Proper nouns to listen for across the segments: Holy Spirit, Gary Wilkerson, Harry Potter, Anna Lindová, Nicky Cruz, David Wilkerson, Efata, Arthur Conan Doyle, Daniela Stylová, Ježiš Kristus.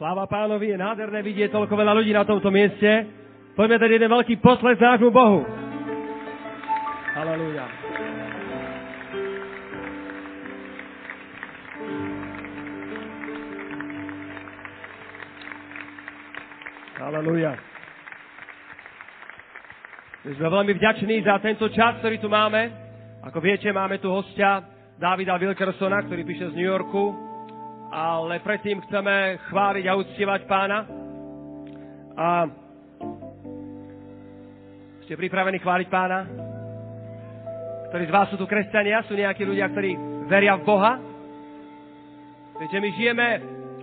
Sláva Pánovi, je nádherné vidieť toľko veľa ľudí na tomto mieste. Poďme tady jeden veľký potlesk nášmu Bohu. Halelúja. Halelúja. My sme veľmi vďační za tento čas, ktorý tu máme. Ako viete, máme tu hostia Davida Wilkersona, ktorý píše z New Yorku. Ale predtým chceme chváliť a uctievať Pána. A ste pripravení chváliť Pána? Ktorí z vás sú tu kresťania? Sú nejakí ľudia, ktorí veria v Boha? Viete, my žijeme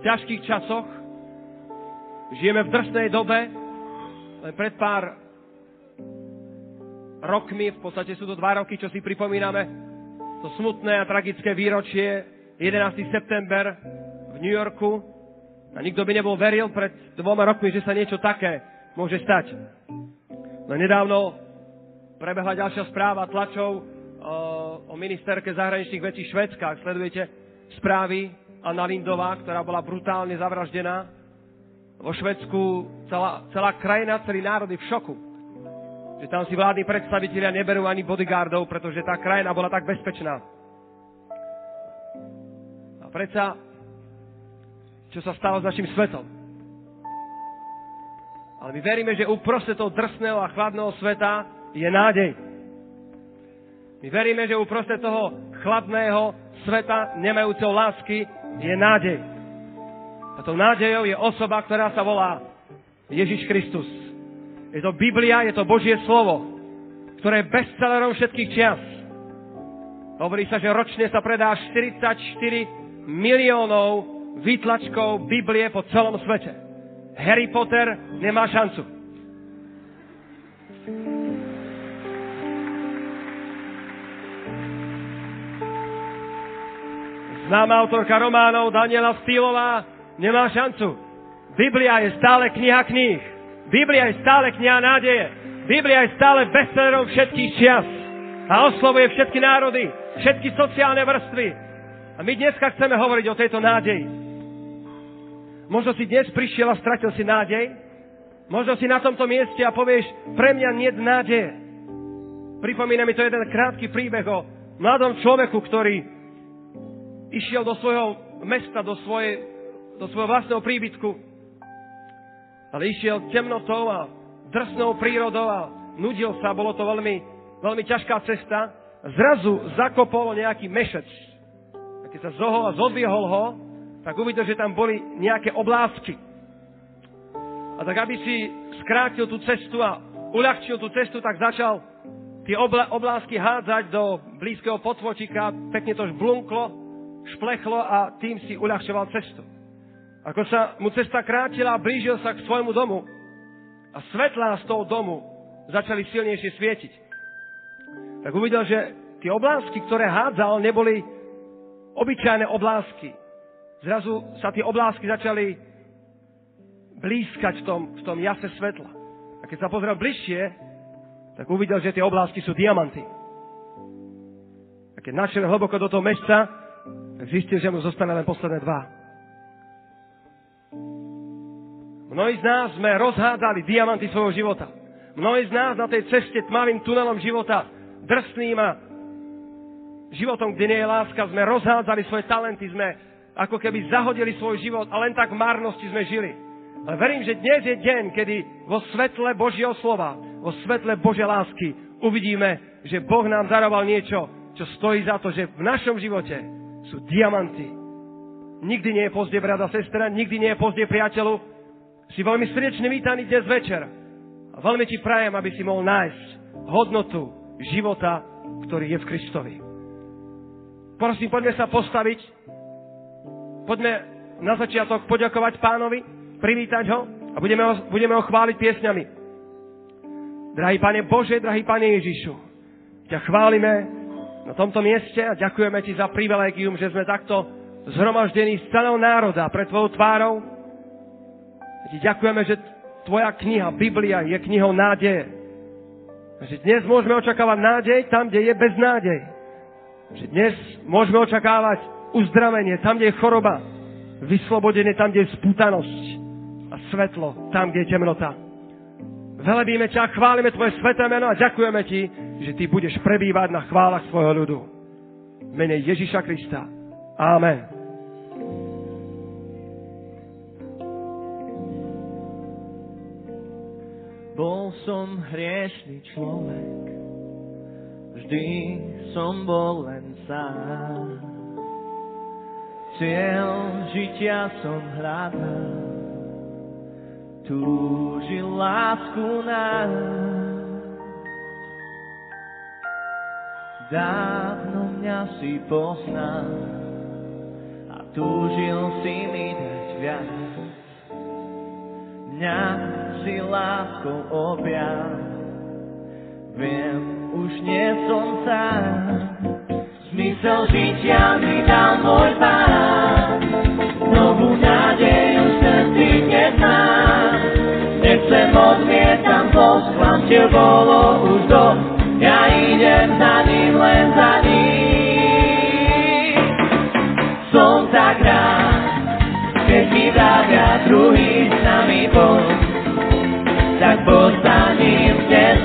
v ťažkých časoch. Žijeme v drsnej dobe. Len pred pár rokmi, v podstate sú to 2 roky, čo si pripomíname, to smutné a tragické výročie 11. september v New Yorku, a nikto by nebol veril pred 2 rokmi, že sa niečo také môže stať. No nedávno prebehla ďalšia správa tlačov o ministerke zahraničných vecí Švédska. Sledujete správy, Anna Lindová, ktorá bola brutálne zavraždená. Vo Švédsku celá krajina, celý národ je v šoku. Že tam si vládni predstavitelia neberú ani bodyguardov, pretože tá krajina bola tak bezpečná. A predsa, čo sa stalo s našim svetom. Ale my veríme, že uprostred toho drsného a chladného sveta je nádej. My veríme, že uprostred toho chladného sveta, nemajúceho lásky, je nádej. A tou nádejou je osoba, ktorá sa volá Ježiš Kristus. Je to Biblia, je to Božie slovo, ktoré je bestsellerom všetkých čias. Hovorí sa, že ročne sa predá 44 miliónov výtlačkov Biblie po celom svete. Harry Potter nemá šancu. Známa autorka románov Daniela Stylová nemá šancu. Biblia je stále kniha kníh. Biblia je stále kniha nádeje. Biblia je stále bestsellerom všetkých čias a oslovuje všetky národy, všetky sociálne vrstvy. A my dneska chceme hovoriť o tejto nádeji. Možno si dnes prišiel a stratil si nádej. Možno si na tomto mieste a povieš, pre mňa nie je nádeje. Pripomína mi to jeden krátky príbeh o mladom človeku, ktorý išiel do svojho mesta, do svojho vlastného príbytku. Ale išiel temnotou a drsnou prírodou a nudil sa. Bolo to veľmi ťažká cesta. Zrazu zakopol nejaký mešec. Keď sa zohol a zodviehol ho, tak uvidel, že tam boli nejaké oblásky. A tak, aby si skrátil tú cestu a uľahčil tú cestu, tak začal tie oblásky hádzať do blízkeho potvočika, pekne to žblunklo, šplechlo a tým si uľahčoval cestu. Ako sa mu cesta krátila a blížil sa k svojmu domu a svetlá z toho domu začali silnejšie svietiť, tak uvidel, že tie oblásky, ktoré hádzal, neboli obyčajné oblásky. Zrazu sa tie oblásky začali blízkať v tom jase svetla. A keď sa pozrel bližšie, tak uvidel, že tie oblásky sú diamanty. A keď našiel hlboko do toho mešca, tak zistil, že mu zostane len posledné 2. Mnohí z nás sme rozhádzali diamanty svojho života. Mnohí z nás na tej ceste tmavým tunelom života, drsným a životom, kde nie je láska, sme rozhádzali svoje talenty, sme ako keby zahodili svoj život a len tak v márnosti sme žili. Ale verím, že dnes je deň, kedy vo svetle Božieho slova, vo svetle Božej lásky uvidíme, že Boh nám daroval niečo, čo stojí za to, že v našom živote sú diamanty. Nikdy nie je pozdie, brat a sestra, nikdy nie je pozdie, priateľu. Si veľmi srdečne vítaný dnes večer. A veľmi ti prajem, aby si mohol nájsť hodnotu života, ktorý je v Kristovi. Prosím, poďme sa postaviť. Poďme na začiatok poďakovať Pánovi, privítať ho a budeme ho chváliť piesňami. Drahý Pane Bože, drahý Pane Ježišu, ťa chválime na tomto mieste a ďakujeme ti za privilégium, že sme takto zhromaždení z celého národa pred tvojou tvárou. A ti ďakujeme, že tvoja kniha, Biblia, je knihou nádeje. A že dnes môžeme očakávať nádej tam, kde je beznádej. Že dnes môžeme očakávať uzdravenie tam, kde je choroba. Vyslobodené tam, kde je spútanosť a svetlo tam, kde je temnota. Velebíme ťa, chválime tvoje sveté meno a ďakujeme ti, že ty budeš prebývať na chválach svojho ľudu. V mene Ježiša Krista. Amen. Bol som hriešný človek, vždy som bol len sám. Cieľ žitia som hľadal, túžil lásku nám. Dávno mňa si poznal a túžil si mi dať viac. Mňa si láskou objal, viem, už nie som sám. Zmysel žitia mi dal môj Pán, novú nádej už srdci dnes mám. Nechcem odmietam posklam, kde bolo už dosť, ja idem za ním, len za ním. Som tak rád, keď mi vravia druhý s nami bol. Tak postaním, kde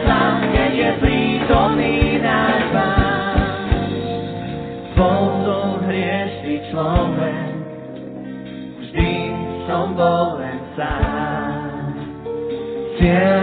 mám, keď je prítomný náš Pán. Bol som hriešný človek, som bol len sám. Cieľ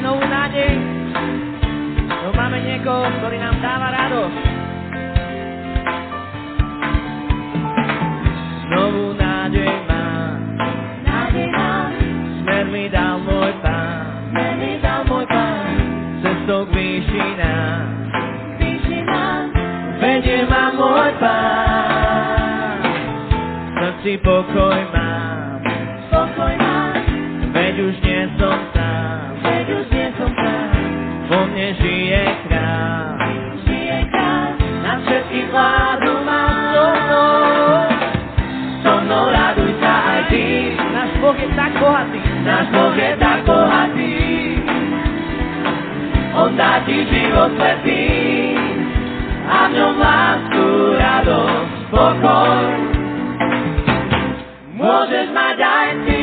Novú nádej. máme niekoho, ktorý nám dáva radosť. Znovu nádej mám, smer mi dal môj Pán, cestou k výšinám, vedie ma môj Pán. V srdci pokoj mám, veď už nie som sám, vo mne žije král, na všetkých vládu mám. So mnou raduj sa aj ty, náš Boh je tak bohatý, On dá ti život svetý a v ňom lásku, radosť, pokoj. Môžeš mať aj ty.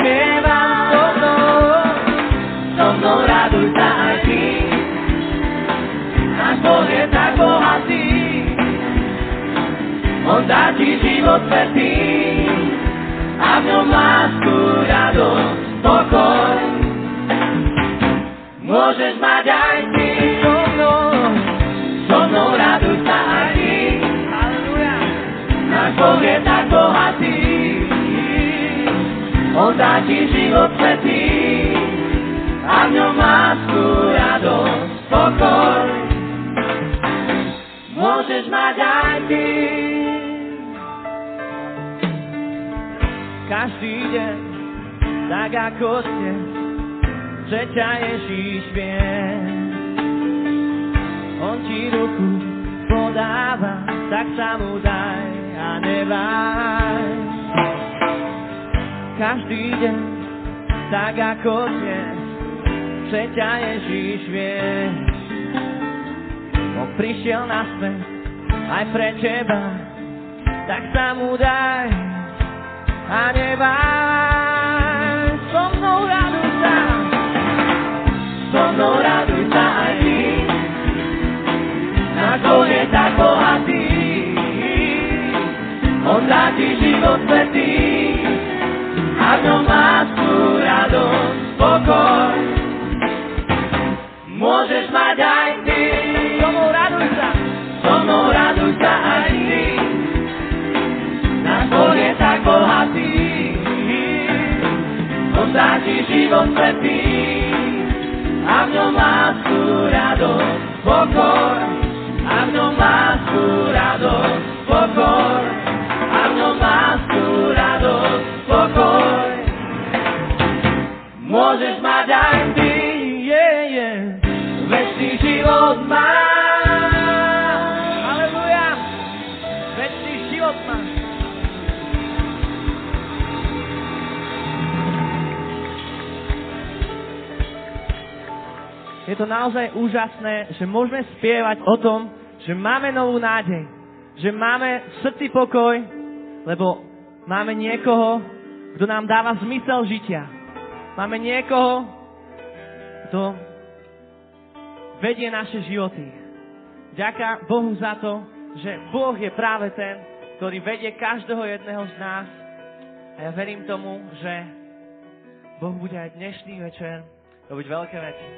spievam. So mnou raduj sa aj ty, náš Boh je tak bohatý. On dá ti život svetý a v ňom lásku, radosť, pokoj. Môžeš mať aj ty, so mnou raduj sa aj ty. Náš Boh je tak bohatý, on dá ti život svetý a v ňom lásku, radosť, pokoj. Môžeš mať aj ty. Každý deň, tak ako ste, že ťa Ježíš vie. On ti ruku podáva, tak sa mu daj a nebaj. Každý deň, tak ako ste, že ťa Ježíš vie. On prišiel na svet aj pre teba, tak sa mu daj a nebáj. So mnou raduj sa, aj ty. Náš Boh je tak bohatý, on dá ti život svetý a v ňom lásku, radosť, pokoj. Môžeš mať aj ty. So mnou raduj sa, aj ty. Náš Boh je tak bohatý, on dá ti život svetý a v ňom lásku, radosť, pokoj. Môžeš mať aj ty, večný život máš. Aleluja, večný život máš. Je to naozaj úžasné, že môžeme spievať o tom, že máme novú nádej, že máme v srdci pokoj, lebo máme niekoho, kto nám dáva zmysel žitia. Máme niekoho, kto vedie naše životy. Ďakujem Bohu za to, že Boh je práve ten, ktorý vedie každého jedného z nás. A ja verím tomu, že Boh bude aj dnešný večer robiť veľké veci.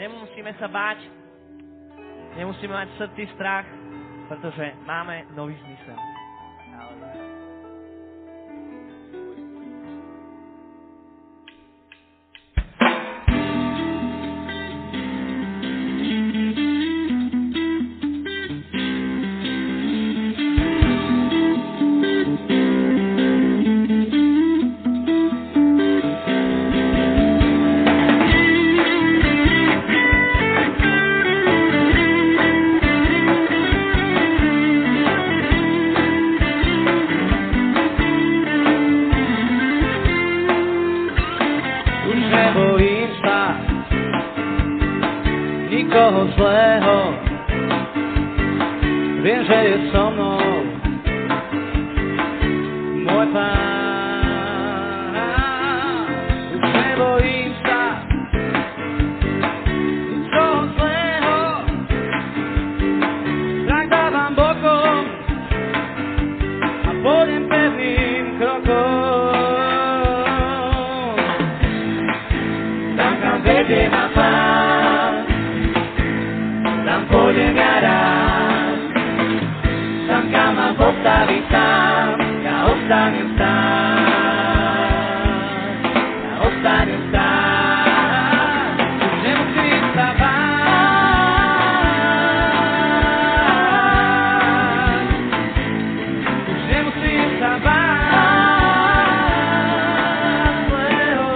Nemusíme sa báť, nemusíme mať srdci strach, pretože máme nový zmysel. nikoho zlého. Viem, že je so mnou môj Pán. Už nebojím sa nikoho zlého. Tak dávam bokom a pôjdem pevným krokom. Tak tam vedie ma Pán, tam pôjdem ja rád. Postaví sám, ja ostanem sám, ja ostanem sám, nemusím sa báť, už nemusím sa báť zlého.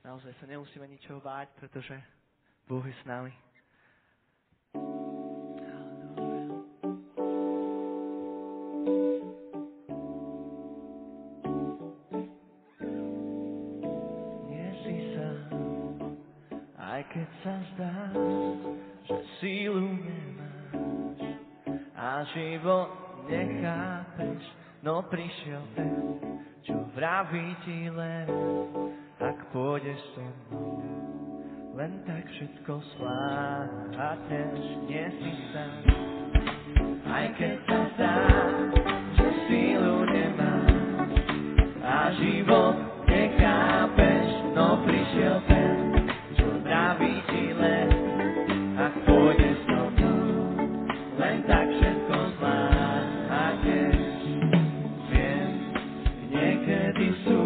Naozaj sa nemusíme ničoho báť, pretože Boh je s nami. Nie si sám, aj keď sa zdá, že sílu nemáš a život nechápeš, no prišiel ten, čo vraví ti len: ak pôjdeš so mnou, len tak všetko zvládneš. Nie si sám, aj keď sa zdá, že sílu nemáš a život nechápeš, no prišiel ten, čo zdraví ti len: ak pôjdeš so mnou, len tak všetko zvládneš. Viem, niekedy sú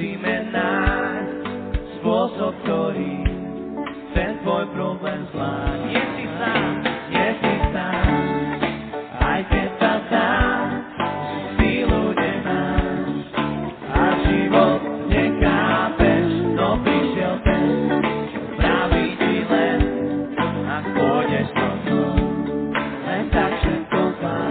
musíme nájsť spôsob, ktorý ten tvoj problém zvládne. Je si sám, aj keď sa zdá, že si ľudia nás a život nechápeš, no prišiel ten, čo praví ti len a pôjdeš to tu, len tak všetko zvládne.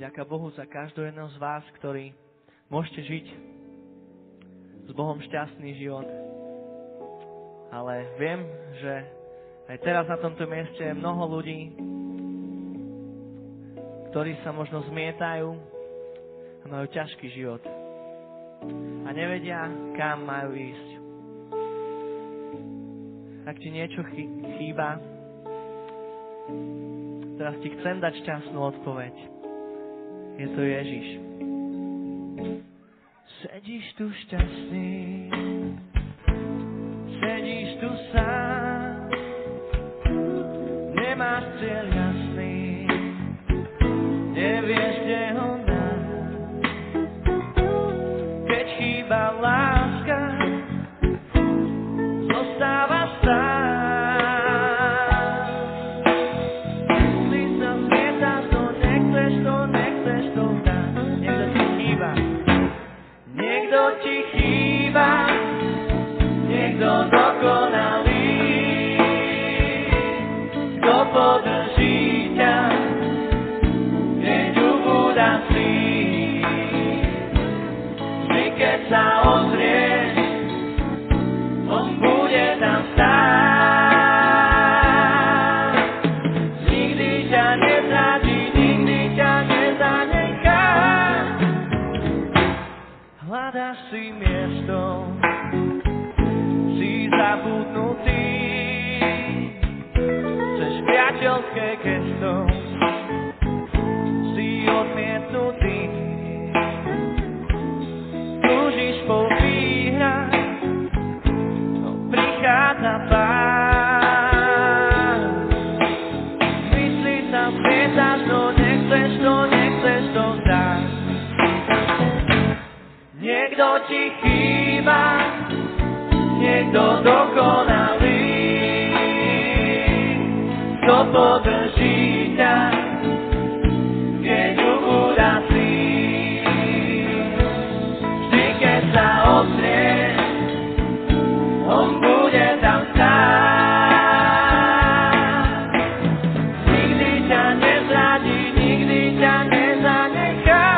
Ďaká Bohu za každého jedného z vás, ktorí môžete žiť s Bohom šťastný život. Ale viem, že aj teraz na tomto mieste je mnoho ľudí, ktorí sa možno zmietajú a majú ťažký život. A nevedia, kam majú ísť. Ak ti niečo chýba, teraz ti chcem dať šťastnú odpoveď. Je to Ježiš. Sedíš tu šťastný, sedíš tu sám, nemáš cieľ jasný, nevieš, kde ho nájsť. Keď chýba láska, zostávaš sám. Niekto dokonalý, kto podrží ťa, niekto budá si. Vždy, keď sa ozrieš, on bude tam stáť. Nikdy ťa nezradí, nikdy ťa nezanechá. Hľadaš si miesto, zabudnutý, chceš priateľské gesto, si odmietnutý, túžiš po výhrách, no prichádza pár. Myslí sa, spietáš, no nechceš to vzdať. Niekto ti chýba, niekto dokonalý, kto podrží ťa, keď urazíš. Vždy, keď sa ozrieš, on bude tam stáť. Nikdy ťa nezradí, nikdy ťa nezanechá.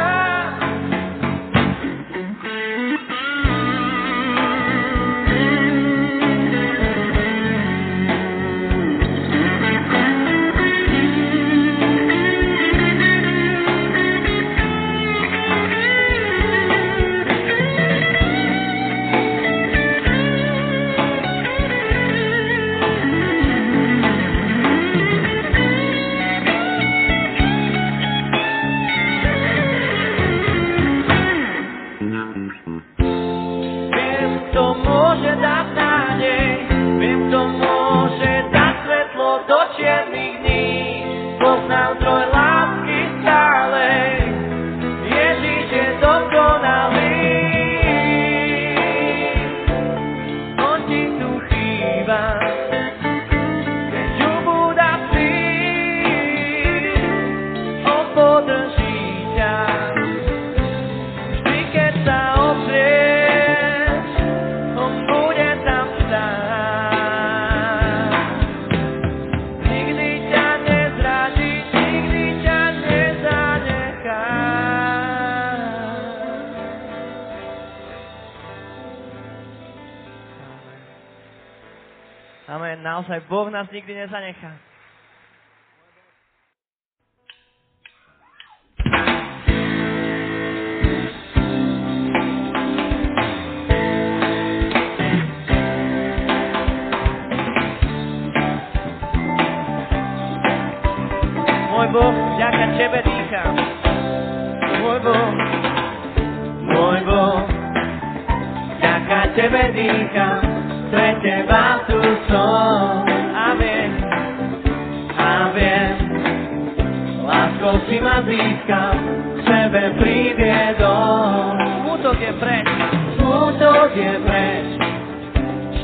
naozaj Boh nás nikdy nezanechá. Môj Boh, vďaka Tebe dýcham. Môj Boh, môj Boh, vďaka Tebe dýcham, pre Teba tu som. A viem, láskou si ma získam, k Tebe priviedol. Smutok je preč, smutok je preč,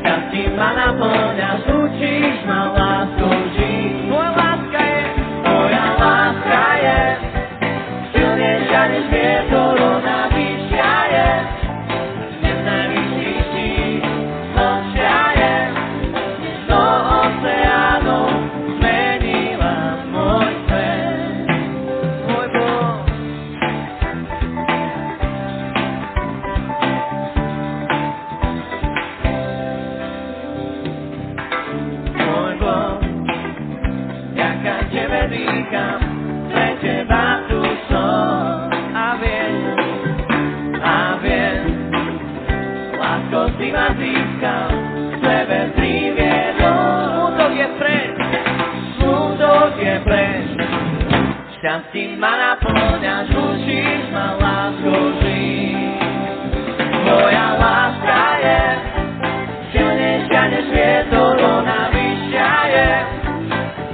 šťastím ma naplňaš, učíš ma láskou žiť. Tvoja láska je, Tvoja láska je, silnejšia než vietor, ona vyššia je, dnes najvyšších štíh, hlbšia je, do oceánov zmenila môj svet. Môj Boh. Môj Boh, vďaka Tebe dýcham, pre Teba tu som. A viem, láskou si ma získal, k Tebe priviedol. Smutok je preč, smutok je preč, šťastím ma naplňaš, učíš ma láskou žiť. Tvoja láska je silnejšia než vietor, ona vyššia je,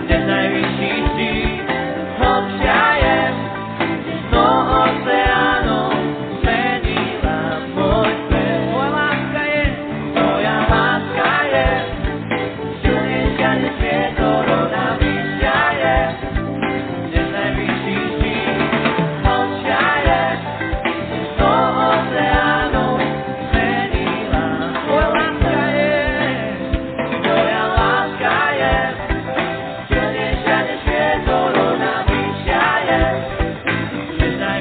dnes najvyšších štíh, hlbšia je, do oceánov zmenila môj svet. Tvoja láska je silnejšia než vietor, ona vyššia je, dnes najvyšších štíh, hlbšia je, do oceánov zmenila môj svet. Tvoja láska je silnejšia než vietor, ona vyššia je, dnes najvyšších štíh, hlbšia je, do oceánov zmenila môj svet. Zmenila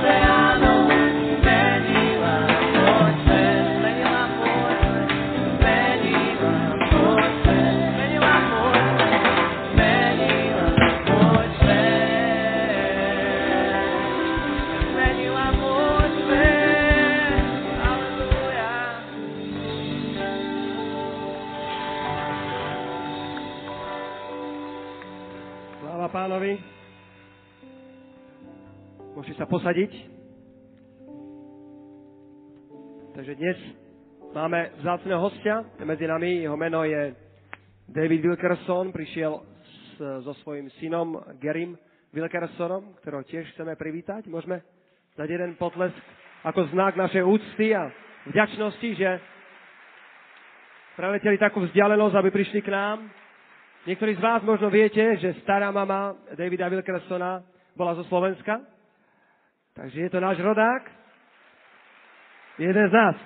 môj svet, zmenila môj svet, zmenila môj svet, zmenila môj svet. Zmenila môj svet, aleluja. Sláva Pánovi. Môžete sa posadiť. Takže dnes máme vzácneho hostia medzi nami. Jeho meno je David Wilkerson. Prišiel so svojím synom Garym Wilkersonom, ktorého tiež chceme privítať. Môžeme dať jeden potlesk ako znak našej úcty a vďačnosti, že preleteli takú vzdialenosť, aby prišli k nám. Niektorí z vás možno viete, že stará mama Davida Wilkersona bola zo Slovenska. Takže je to náš rodák. Jeden z nás.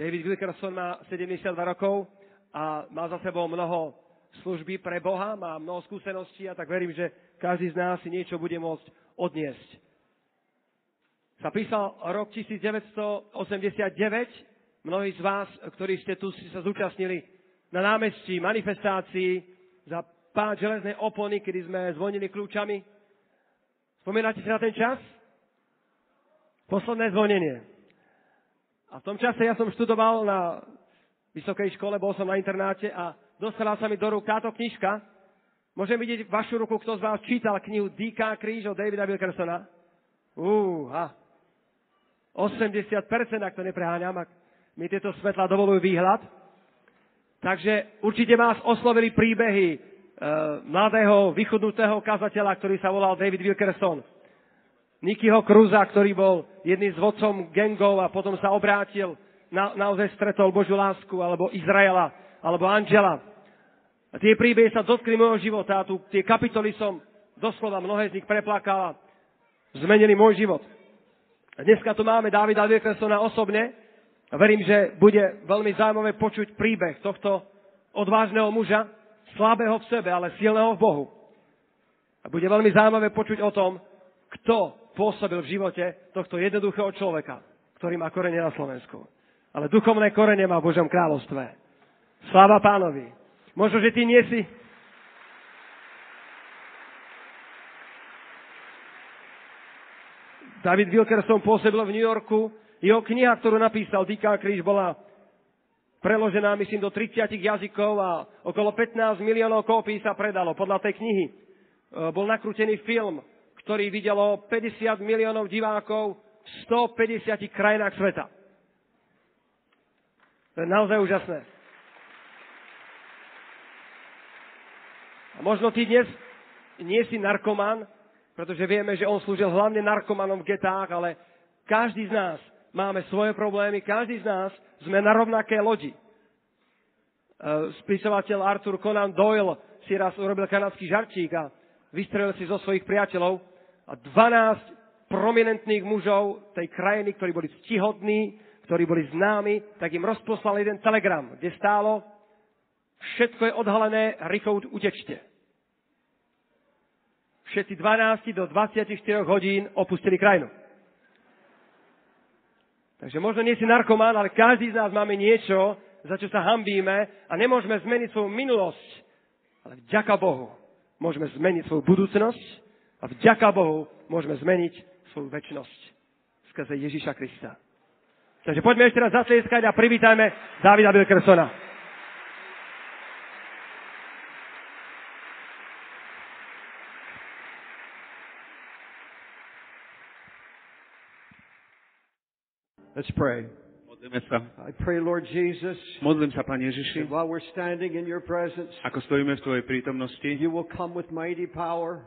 David Wilkerson má 72 rokov a má za sebou mnoho služby pre Boha, má mnoho skúseností a tak verím, že každý z nás si niečo bude môcť odniesť. Sa písal rok 1989. Mnohí z vás, ktorí ste tu, si sa zúčastnili na námestí manifestácií za pád železnej opony, kedy sme zvonili kľúčami. Spomínate si na ten čas? Posledné zvonenie. A v tom čase ja som študoval na vysokej škole, bol som na internáte a dostala sa mi do rúk táto knižka. Môžem vidieť vašu ruku, kto z vás čítal knihu Díká kríž od Davida Wilkersona? 80%, ak to nepreháňam, ak mi tieto svetla dovolujú výhľad. Takže určite vás oslovili príbehy mladého, vychudnutého kazateľa, ktorý sa volal David Wilkerson. Nickyho Cruza, ktorý bol jedným z vodcom gangov a potom sa obrátil, naozaj stretol Božiu lásku, alebo Izraela, alebo Angela. A tie príbehy sa dotkli môjho života a tie kapitoly som doslova mnohé z nich preplakal a zmenili môj život. Dneska tu máme Davida Wilkersona osobne a verím, že bude veľmi zaujímavé počuť príbeh tohto odvážneho muža, slabého v sebe, ale silného v Bohu. A bude veľmi zaujímavé počuť o tom, kto pôsobil v živote tohto jednoduchého človeka, ktorý má korene na Slovensku. Ale duchovné korene má v Božom kráľovstve. Sláva Pánovi. Možno, že ty nie si... David Wilkerson pôsobil v New Yorku. Jeho kniha, ktorú napísal Týká kríž, bola preložená, myslím, do 30 jazykov a okolo 15 miliónov kópií sa predalo. Podľa tej knihy bol nakrútený film, ktorý videlo 50 miliónov divákov v 150 krajinách sveta. To je naozaj úžasné. A možno ty dnes nie si narkomán, pretože vieme, že on slúžil hlavne narkomanom v getách, ale každý z nás máme svoje problémy, každý z nás sme na rovnaké lodi. Spisovateľ Arthur Conan Doyle si raz urobil kanadský žarčík a vystrelil si zo svojich priateľov a 12 prominentných mužov tej krajiny, ktorí boli ctihodní, ktorí boli známi, tak im rozposlal jeden telegram, kde stálo: všetko je odhalené, rýchlo utečte. Všetci 12 do 24 hodín opustili krajinu. Takže možno nie si narkomán, ale každý z nás máme niečo, za čo sa hanbíme a nemôžeme zmeniť svoju minulosť. Ale vďaka Bohu môžeme zmeniť svoju budúcnosť a vďaka Bohu môžeme zmeniť svoju večnosť skrze Ježiša Krista. Takže poďme ešte raz zatlieskať a privítajme Davida Wilkersona. Let's pray. I pray, Lord Jesus, that while we're standing in your presence, you will come with mighty power.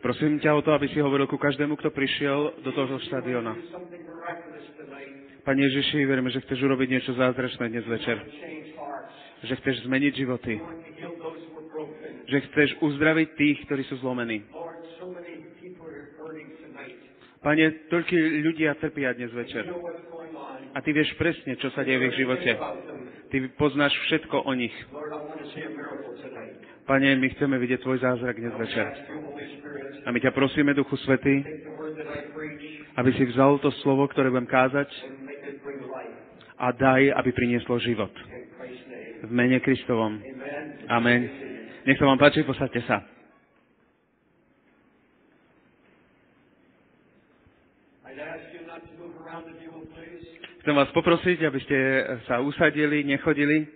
Prosím ťa o to, aby si hovoril ku každému, kto prišiel do tohto štadiona. Pane Ježiši, veríme, že chceš urobiť niečo zázračné dnes večer. Že chceš zmeniť životy. Že chceš uzdraviť tých, ktorí sú zlomení. Pane, toľkí ľudia trpia dnes večer. A Ty vieš presne, čo sa deje v ich živote. Ty poznáš všetko o nich. Pane, my chceme vidieť Tvoj zázrak dnes večer. A my ťa prosíme, Duchu Svätý, aby si vzal to slovo, ktoré budem kázať, a daj, aby prinieslo život. V mene Kristovom. Amen. Nech sa vám páči, posaďte sa. Chcem vás poprosiť, aby ste sa usadili, nechodili.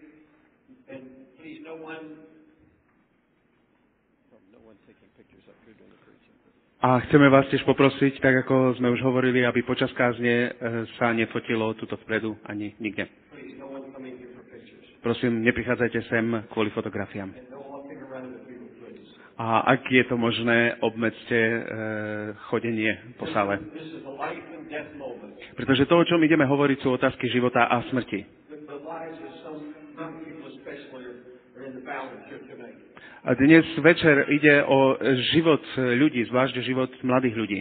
A chceme vás tiež poprosiť, tak ako sme už hovorili, aby počas kázne sa nefotilo tuto vpredu ani nikde. Prosím, neprichádzajte sem kvôli fotografiám. A ak je to možné, obmedzte chodenie po sále. Pretože to, o čom ideme hovoriť, sú otázky života a smrti. A dnes večer ide o život ľudí, zvlášť život mladých ľudí.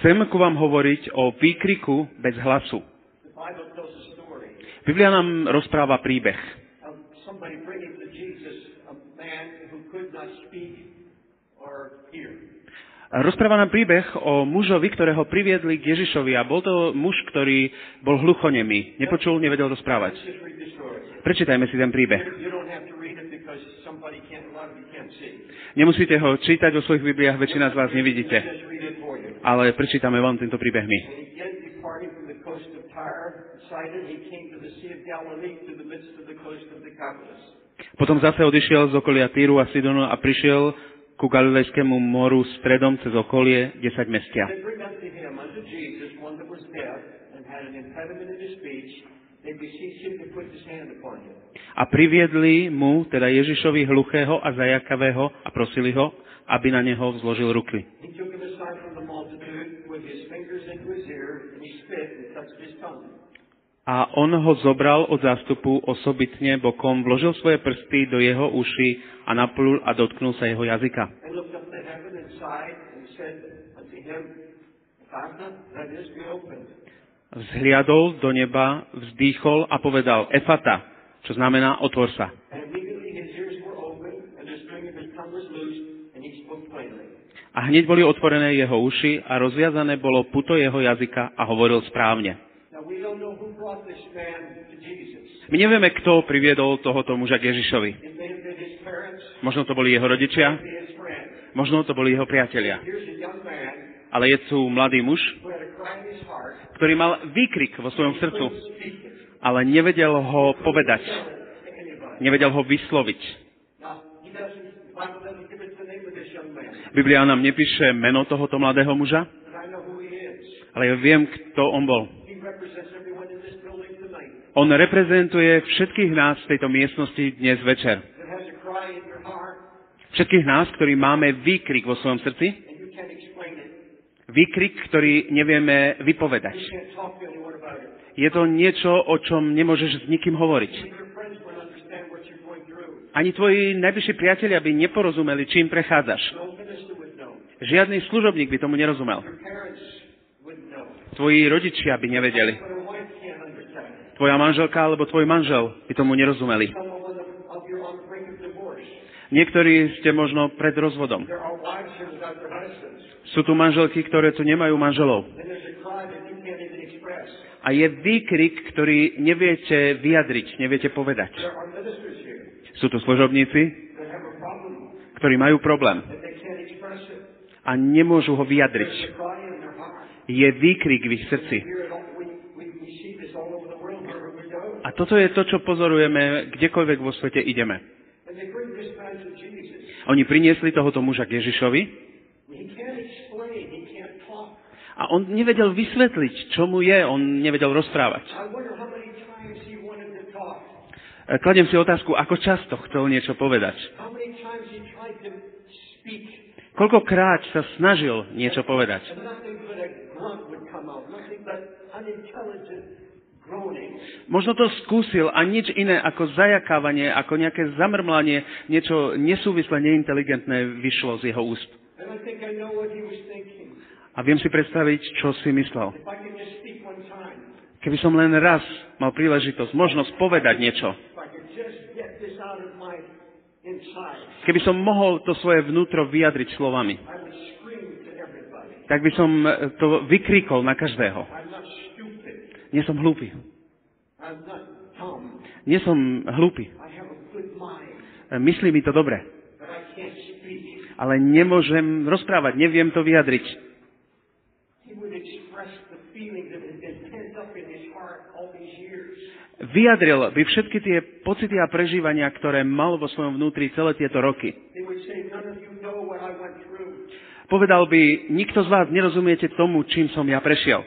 Chcem ku vám hovoriť o výkriku bez hlasu. Biblia nám rozpráva príbeh. Rozpráva nám príbeh o mužovi, ktorého priviedli k Ježišovi, a bol to muž, ktorý bol hluchonemý. Nepočul, nevedel rozprávať. Prečítajme si ten príbeh. Nemusíte ho čítať, vo svojich Bibliách väčšina z vás nevidíte. Ale prečítame vám tento príbeh my. Potom zase odišiel z okolia Týru a Sidonu a prišiel ku Galilejskému moru stredom cez okolie 10 mestia. A priviedli mu, teda Ježišovi, hluchého a zajakavého a prosili ho, aby na neho vzložil ruky. A on ho zobral od zástupu osobitne bokom, vložil svoje prsty do jeho uši a naplul a dotknul sa jeho jazyka. vzhliadol do neba, vzdýchol a povedal Efata, čo znamená otvor sa. A hneď boli otvorené jeho uši a rozviazané bolo puto jeho jazyka a hovoril správne. My nevieme, kto priviedol tohoto muža k Ježišovi. Možno to boli jeho rodičia, možno to boli jeho priatelia. Ale je tu mladý muž, ktorý mal výkrik vo svojom srdcu, ale nevedel ho povedať, nevedel ho vysloviť. Biblia nám nepíše meno tohoto mladého muža, ale ja viem, kto on bol. On reprezentuje všetkých nás v tejto miestnosti dnes večer. Všetkých nás, ktorí máme výkrik vo svojom srdci, výkrik, ktorý nevieme vypovedať. Je to niečo, o čom nemôžeš s nikým hovoriť. Ani tvoji najbližší priatelia by neporozumeli, čím prechádzaš. Žiadny služobník by tomu nerozumel. Tvoji rodičia by nevedeli. Tvoja manželka alebo tvoj manžel by tomu nerozumeli. Niektorí ste možno pred rozvodom. Sú tu manželky, ktoré tu nemajú manželov. A je výkrik, ktorý neviete vyjadriť, neviete povedať. Sú tu služobníci, ktorí majú problém a nemôžu ho vyjadriť. Je výkrik v ich srdci. A toto je to, čo pozorujeme, kdekoľvek vo svete ideme. Oni priniesli tohoto muža k Ježišovi, a on nevedel vysvetliť, čo mu je, on nevedel rozprávať. Kladiem si otázku, ako často chcel niečo povedať. Koľkokrát sa snažil niečo povedať. Možno to skúsil a nič iné ako zajakávanie, ako nejaké zamrmlanie, niečo nesúvisle, neinteligentné vyšlo z jeho úst. A viem si predstaviť, čo si myslel. Keby som len raz mal príležitosť, možnosť povedať niečo. Keby som mohol to svoje vnútro vyjadriť slovami, tak by som to vykrikol na každého. Nie som hlúpy. Nie som hlúpy. Myslí mi to dobre. Ale nemôžem rozprávať, neviem to vyjadriť. Vyjadril by všetky tie pocity a prežívania, ktoré mal vo svojom vnútri celé tieto roky. Povedal by, nikto z vás nerozumiete tomu, čím som ja prešiel.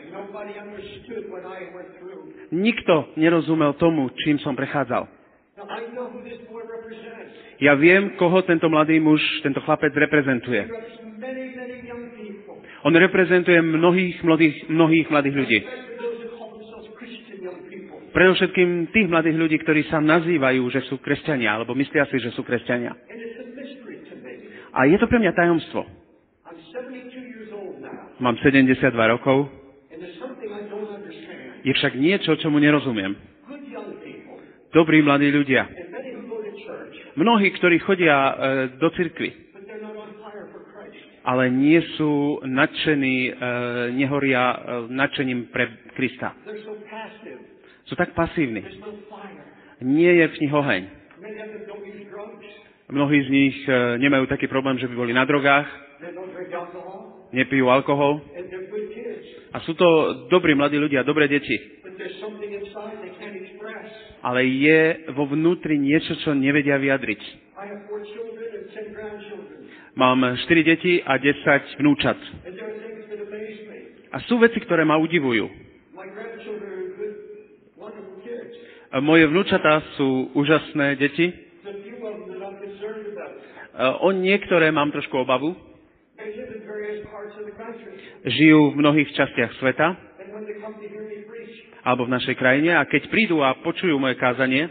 Nikto nerozumel tomu, čím som prechádzal. Ja viem, koho tento mladý muž, tento chlapec reprezentuje. On reprezentuje mnohých mladých ľudí. Predovšetkým tých mladých ľudí, ktorí sa nazývajú, že sú kresťania, alebo myslia si, že sú kresťania. A je to pre mňa tajomstvo. Mám 72 rokov. Je však niečo, čomu nerozumiem. Dobrí mladí ľudia. Mnohí, ktorí chodia do cirkvi, ale nie sú nadšení, nehoria nadšením pre Krista. Sú tak pasívni. Nie je v nich oheň. Mnohí z nich nemajú taký problém, že by boli na drogách, nepijú alkohol. A sú to dobrí mladí ľudia, dobré deti. Ale je vo vnútri niečo, čo nevedia vyjadriť. Mám 4 deti a 10 vnúčat. A sú veci, ktoré ma udivujú. Moje vnúčatá sú úžasné deti. O niektoré mám trošku obavu. Žijú v mnohých častiach sveta alebo v našej krajine a keď prídu a počujú moje kázanie,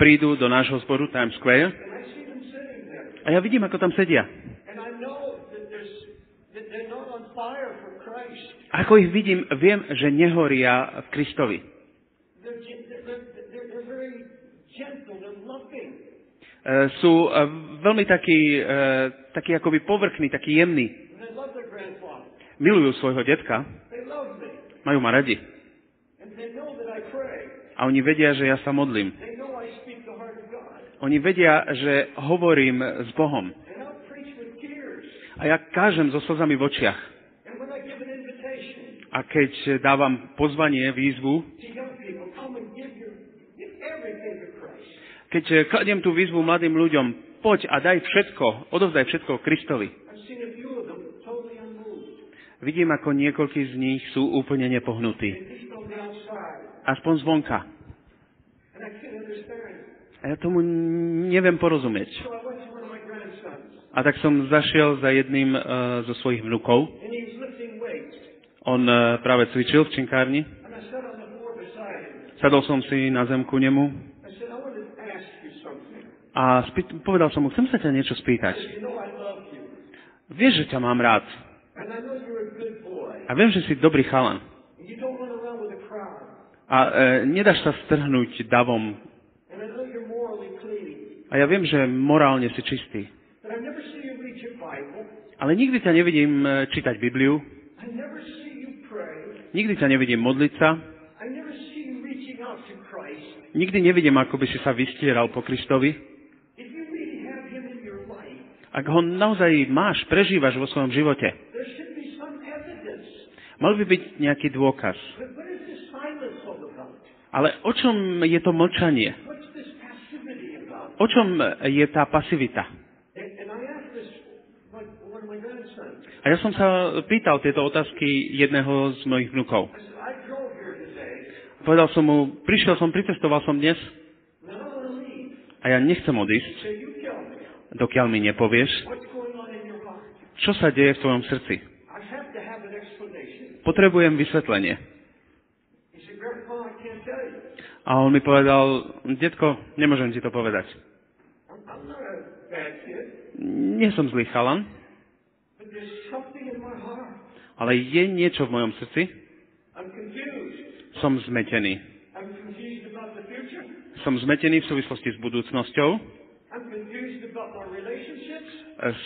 prídu do nášho zboru Times Square a ja vidím, ako tam sedia. A Ako ich vidím, viem, že nehoria v Kristovi. Sú veľmi takí akoby povrchní, takí jemní. Milujú svojho detka. Majú ma radi. A oni vedia, že ja sa modlím. Oni vedia, že hovorím s Bohom. A ja kážem so slzami v očiach. A keď dávam pozvanie, výzvu, keď kladiem tú výzvu mladým ľuďom, poď a daj všetko, odovzdaj všetko Kristovi. Vidím, ako niekoľkí z nich sú úplne nepohnutí. Aspoň zvonka. A ja tomu neviem porozumieť. A tak som zašiel za jedným zo svojich vnukov. On práve cvičil v činkárni. Sadol som si na zem ku nemu. A povedal som mu, chcem sa ťa niečo spýtať. Vieš, že ťa mám rád. A viem, že si dobrý chalan. A nedáš sa strhnúť davom. A ja viem, že morálne si čistý. Ale nikdy ťa nevidím čítať Bibliu. Nikdy ťa nevidím modliť sa. Nikdy nevidím, ako by si sa vystieral po Kristovi. Ak ho naozaj máš, prežívaš vo svojom živote, mal by byť nejaký dôkaz. Ale o čom je to mlčanie? O čom je tá pasivita? A ja som sa pýtal tieto otázky jedného z mojich vnukov. Povedal som mu, pricestoval som dnes a ja nechcem odísť, dokiaľ mi nepovieš, čo sa deje v tvojom srdci. Potrebujem vysvetlenie. A on mi povedal, detko, nemôžem ti to povedať. Nie som zlý chalan, ale je niečo v mojom srdci. Som zmetený. Som zmetený v súvislosti s budúcnosťou.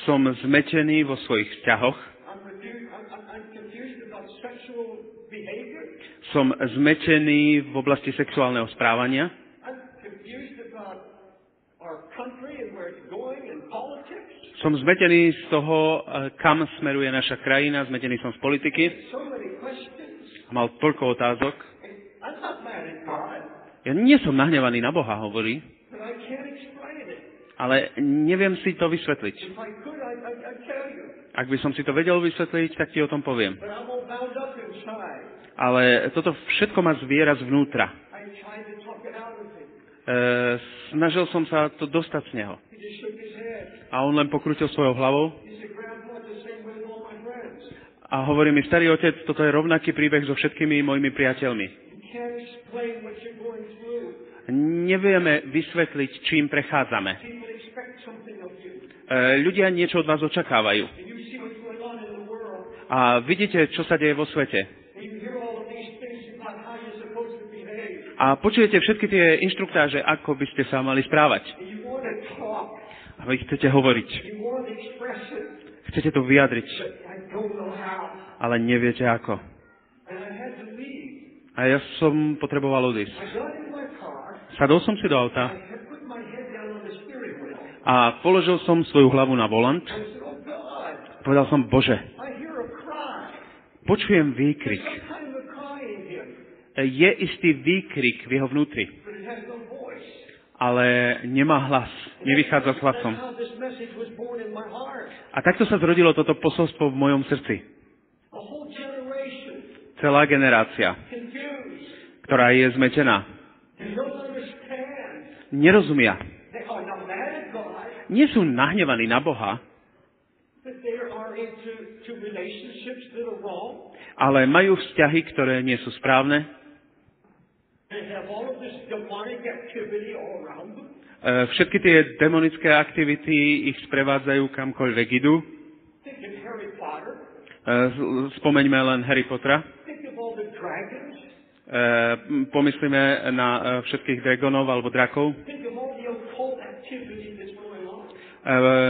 Som zmetený vo svojich vzťahoch. Som zmetený v oblasti sexuálneho správania. Som zmetený z toho, kam smeruje naša krajina, zmetený som z politiky. Mal toľko otázok. Ja nie som nahnevaný na Boha, hovorí. Ale neviem si to vysvetliť. Ak by som si to vedel vysvetliť, tak ti o tom poviem. Ale toto všetko ma zviera zvnútra. Snažil som sa to dostať z neho. A on len pokrutil svojou hlavou. A hovorí mi, starý otec, toto je rovnaký príbeh so všetkými mojimi priateľmi. Nevieme vysvetliť, čím prechádzame. Ľudia niečo od vás očakávajú. A vidíte, čo sa deje vo svete. A počujete všetky tie inštruktáže, ako by ste sa mali správať. A vy chcete hovoriť. Chcete to vyjadriť. Ale neviete ako. A ja som potreboval odísť. Sadol som si do auta. A položil som svoju hlavu na volant. Povedal som, Bože, počujem výkrik. Je istý výkrik v jeho vnútri. Ale nemá hlas. Nevychádza s hlasom. A takto sa zrodilo toto posolstvo v mojom srdci. Celá generácia, ktorá je zmetená. Nerozumia. Nie sú nahnevaní na Boha, ale majú vzťahy, ktoré nie sú správne. Všetky tie demonické aktivity ich sprevádzajú kamkoľvek idú. Spomeňme len Harry Pottera. Pomyslíme na všetkých dragonov alebo drakov.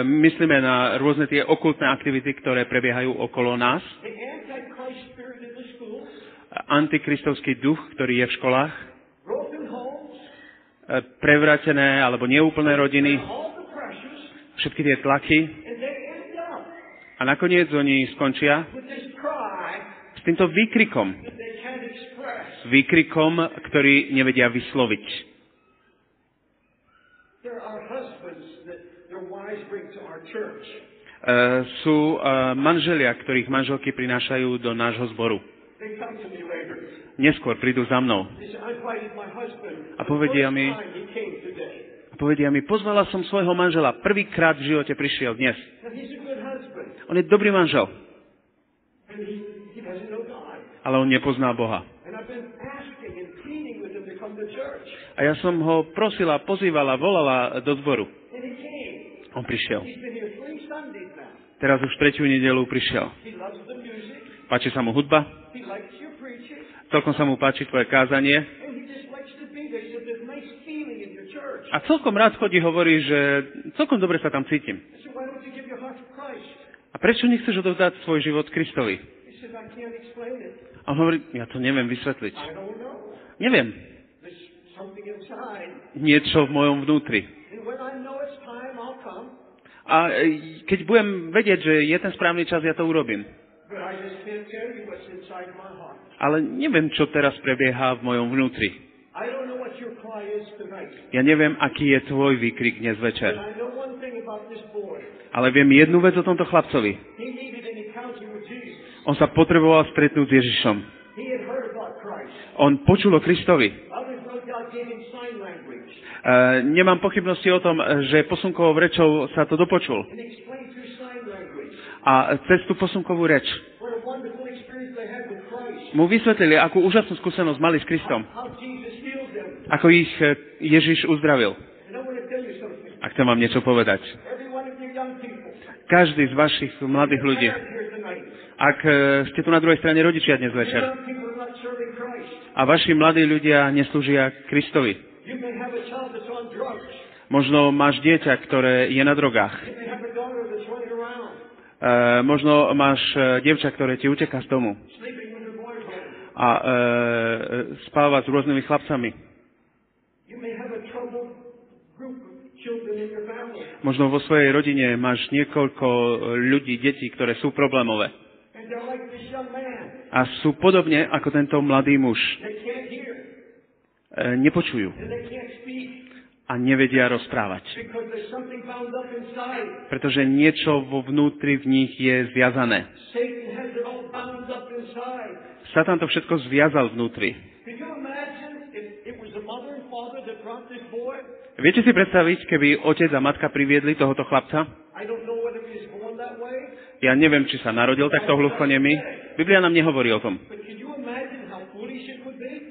Myslíme na rôzne tie okultné aktivity, ktoré prebiehajú okolo nás. Antikristovský duch, ktorý je v školách. Prevrátené alebo neúplné rodiny. Všetky tie tlaky. A nakoniec oni skončia s týmto výkrikom. S výkrikom, ktorý nevedia vysloviť. Sú manželia, ktorých manželky prinášajú do nášho zboru. Neskôr prídu za mnou. A povedia mi, pozvala som svojho manžela. Prvýkrát v živote prišiel dnes. On je dobrý manžel. Ale on nepozná Boha. A ja som ho prosila, pozývala, volala do zboru. On prišiel. Teraz už tretiu nedeľu prišiel. Páči sa mu hudba. Celkom sa mu páči tvoje kázanie. A celkom rád chodí, hovorí, že celkom dobre sa tam cítim. A prečo nechceš odovzdať svoj život Kristovi? A on hovorí, ja to neviem vysvetliť. Neviem. Niečo v mojom vnútri. A keď budem vedieť, že je ten správny čas, ja to urobím. Ale neviem, čo teraz prebieha v mojom vnútri. Ja neviem, aký je tvoj výkrik dnes večer. Ale viem jednu vec o tomto chlapcovi. On sa potreboval stretnúť s Ježišom. On počul o Kristovi. Nemám pochybnosti o tom, že posunkovou rečou sa to dopočul. A cez tú posunkovú reč mu vysvetlili, akú úžasnú skúsenosť mali s Kristom. Ako ich Ježiš uzdravil. A chcem vám niečo povedať. Každý z vašich mladých ľudí, ak ste tu na druhej strane rodičia dnes večer, a vaši mladí ľudia neslúžia Kristovi. Možno máš dieťa, ktoré je na drogách. Možno máš dievča, ktoré ti uteká z domu. A spáva s rôznymi chlapcami. Možno vo svojej rodine máš niekoľko ľudí, detí, ktoré sú problémové. A sú podobne ako tento mladý muž. Nepočujú. A nevedia rozprávať. Pretože niečo vo vnútri v nich je zviazané. Satan to všetko zviazal vnútri. Viete si predstaviť, keby otec a matka priviedli tohoto chlapca? Ja neviem, či sa narodil takto hluchonemy. Biblia nám nehovorí o tom.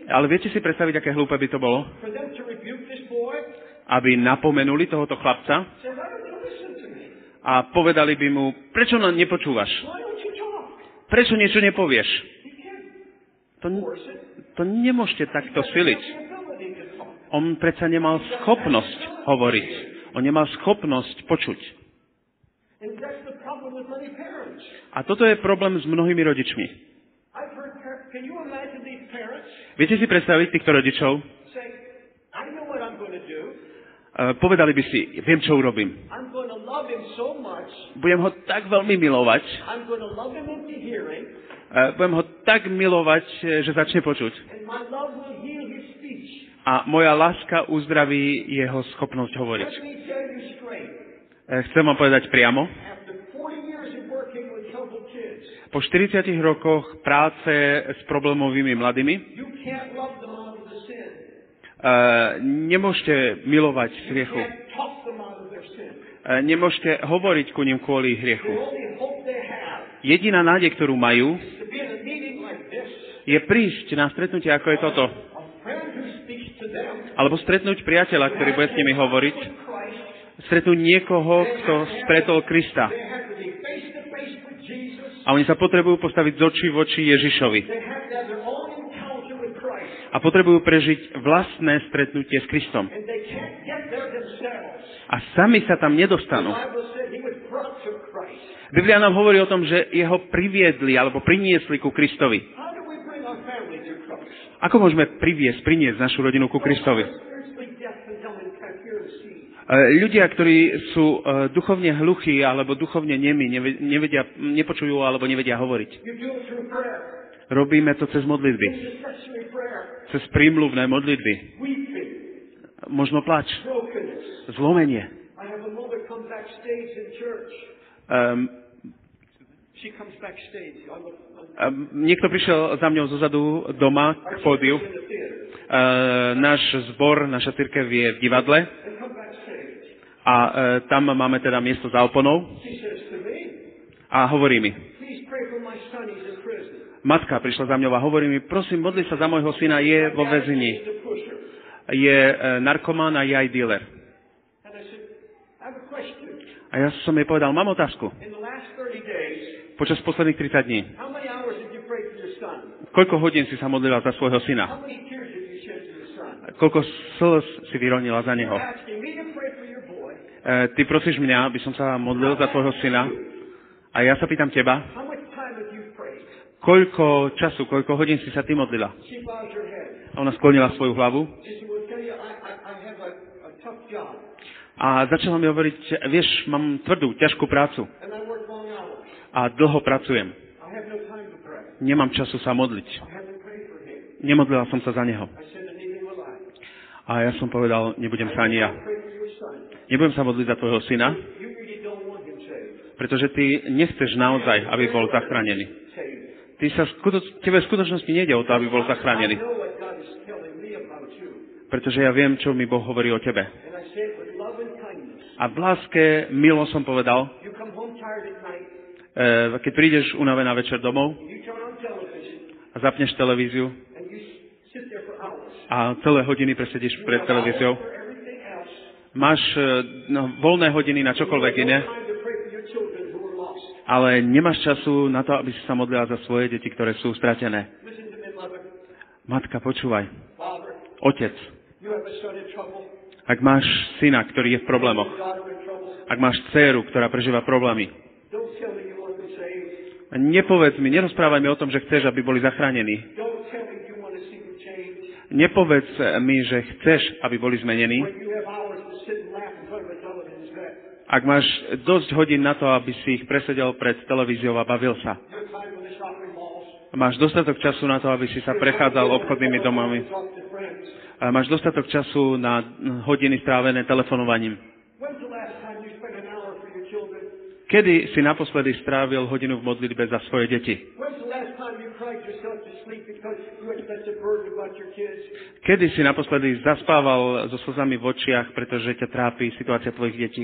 Ale viete si predstaviť, aké hlúpe by to bolo? Aby napomenuli tohoto chlapca a povedali by mu, prečo nám nepočúvaš? Prečo niečo nepovieš? To nemôžete takto siliť. On predsa nemal schopnosť hovoriť. On nemal schopnosť počuť. A toto je problém s mnohými rodičmi. Viete si predstaviť týchto rodičov? Povedali by si, viem, čo urobím. Budem ho tak veľmi milovať. Budem ho tak milovať, že začne počuť. A moja láska uzdraví jeho schopnosť hovoriť. Chcem vám povedať priamo. Po 40 rokoch práce s problémovými mladými nemôžete milovať hriechu. Nemôžete hovoriť ku nim kvôli hriechu. Jediná nádej, ktorú majú, je prísť na stretnutie, ako je toto. Alebo stretnúť priateľa, ktorý bude s nimi hovoriť. Stretnúť niekoho, kto stretol Krista. A A oni sa potrebujú postaviť z očí v oči Ježišovi. A potrebujú prežiť vlastné stretnutie s Kristom. A sami sa tam nedostanú. Biblia nám hovorí o tom, že jeho priviedli alebo priniesli ku Kristovi. Ako môžeme priniesť našu rodinu ku Kristovi? Ľudia, ktorí sú duchovne hluchí alebo duchovne nemi, nepočujú alebo nevedia hovoriť. Robíme to cez modlitby. Cez prímluvné modlitby. Možno pláč. Zlomenie. Niekto prišiel za mňou zozadu doma k pódiu. Náš zbor, naša cirkev je v divadle a tam máme teda miesto za oponou a hovorí mi, matka prišla za mňou a hovorí mi, prosím, modli sa za môjho syna, je vo väzení, je narkomán a je aj dealer. A ja som jej povedal, mám otázku. Počas posledných 30 dní. Koľko hodín si sa modlila za svojho syna? Koľko slz si vyronila za neho? Ty prosíš mňa, aby som sa modlil za tvojho syna. A ja sa pýtam teba. Koľko času, koľko hodín si sa ty modlila? A ona sklonila svoju hlavu. A začala mi hovoriť, vieš, mám tvrdú, ťažkú prácu. A dlho pracujem. Nemám času sa modliť. Nemodlila som sa za neho. A ja som povedal, nebudem sa ani ja. Nebudem sa modliť za tvojho syna, pretože ty nechceš naozaj, aby bol zachránený. Tebe v skutočnosti nejde o to, aby bol zachránený. Pretože ja viem, čo mi Boh hovorí o tebe. A v láske milo som povedal, keď prídeš unavená večer domov a zapneš televíziu a celé hodiny presedíš pred televíziou, máš voľné hodiny na čokoľvek iné, ale nemáš času na to, aby si sa modlila za svoje deti, ktoré sú stratené. Matka, počúvaj. Otec. Ak máš syna, ktorý je v problémoch, ak máš dcéru, ktorá prežíva problémy, nepovedz mi, nerozprávaj mi o tom, že chceš, aby boli zachránení. Nepovedz mi, že chceš, aby boli zmenení. Ak máš dosť hodín na to, aby si ich presedel pred televíziou a bavil sa. Máš dostatok času na to, aby si sa prechádzal obchodnými domami. A máš dostatok času na hodiny strávené telefonovaním. Kedy si naposledy strávil hodinu v modlitbe za svoje deti? Kedy si naposledy zaspával so slzami v očiach, pretože ťa trápi situácia tvojich detí?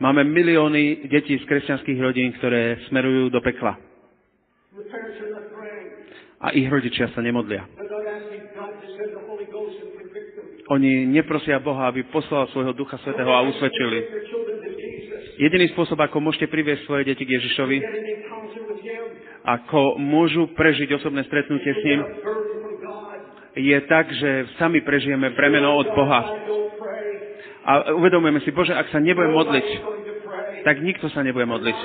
Máme milióny detí z kresťanských rodín, ktoré smerujú do pekla. A ich rodičia sa nemodlia. Oni neprosia Boha, aby poslal svojho Ducha Svätého a usvedčili. Jediný spôsob, ako môžete priviesť svoje deti k Ježišovi, ako môžu prežiť osobné stretnutie s ním, je tak, že sami prežijeme bremeno od Boha. A uvedomujeme si, Bože, ak sa nebudem modliť, tak nikto sa nebude modliť.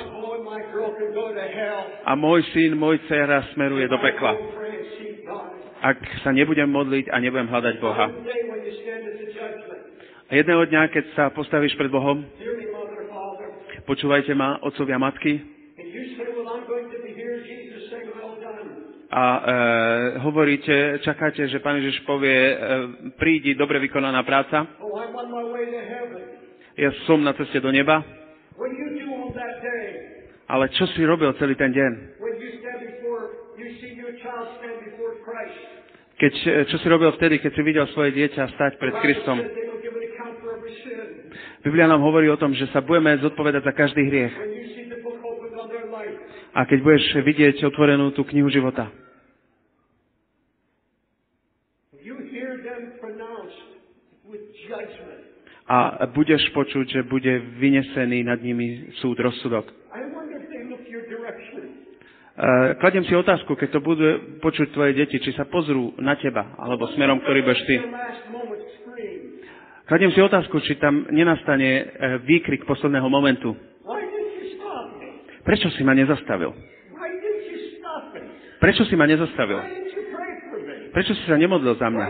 A môj syn, môj dcéra smeruje do pekla. Ak sa nebudem modliť a nebudem hľadať Boha. A jedného dňa, keď sa postavíš pred Bohom, počúvajte ma, otcovia, matky, a hovoríte, čakáte, že Pán Ježiš povie, prídi, dobre vykonaná práca. Ja som na ceste do neba. Ale čo si robil celý ten deň? Čo si robil vtedy, keď si videl svoje dieťa stať pred Kristom? Biblia nám hovorí o tom, že sa budeme zodpovedať za každý hriech. A keď budeš vidieť otvorenú tú knihu života. a budeš počuť, že bude vynesený nad nimi súd, rozsudok. Kladiem si otázku, keď to budú počuť tvoje deti, či sa pozrú na teba, alebo smerom, ktorý budeš ty. Kladiem si otázku, či tam nenastane výkrik posledného momentu. Prečo si ma nezastavil? Prečo si ma nezastavil? Prečo si sa nemodlil za mňa?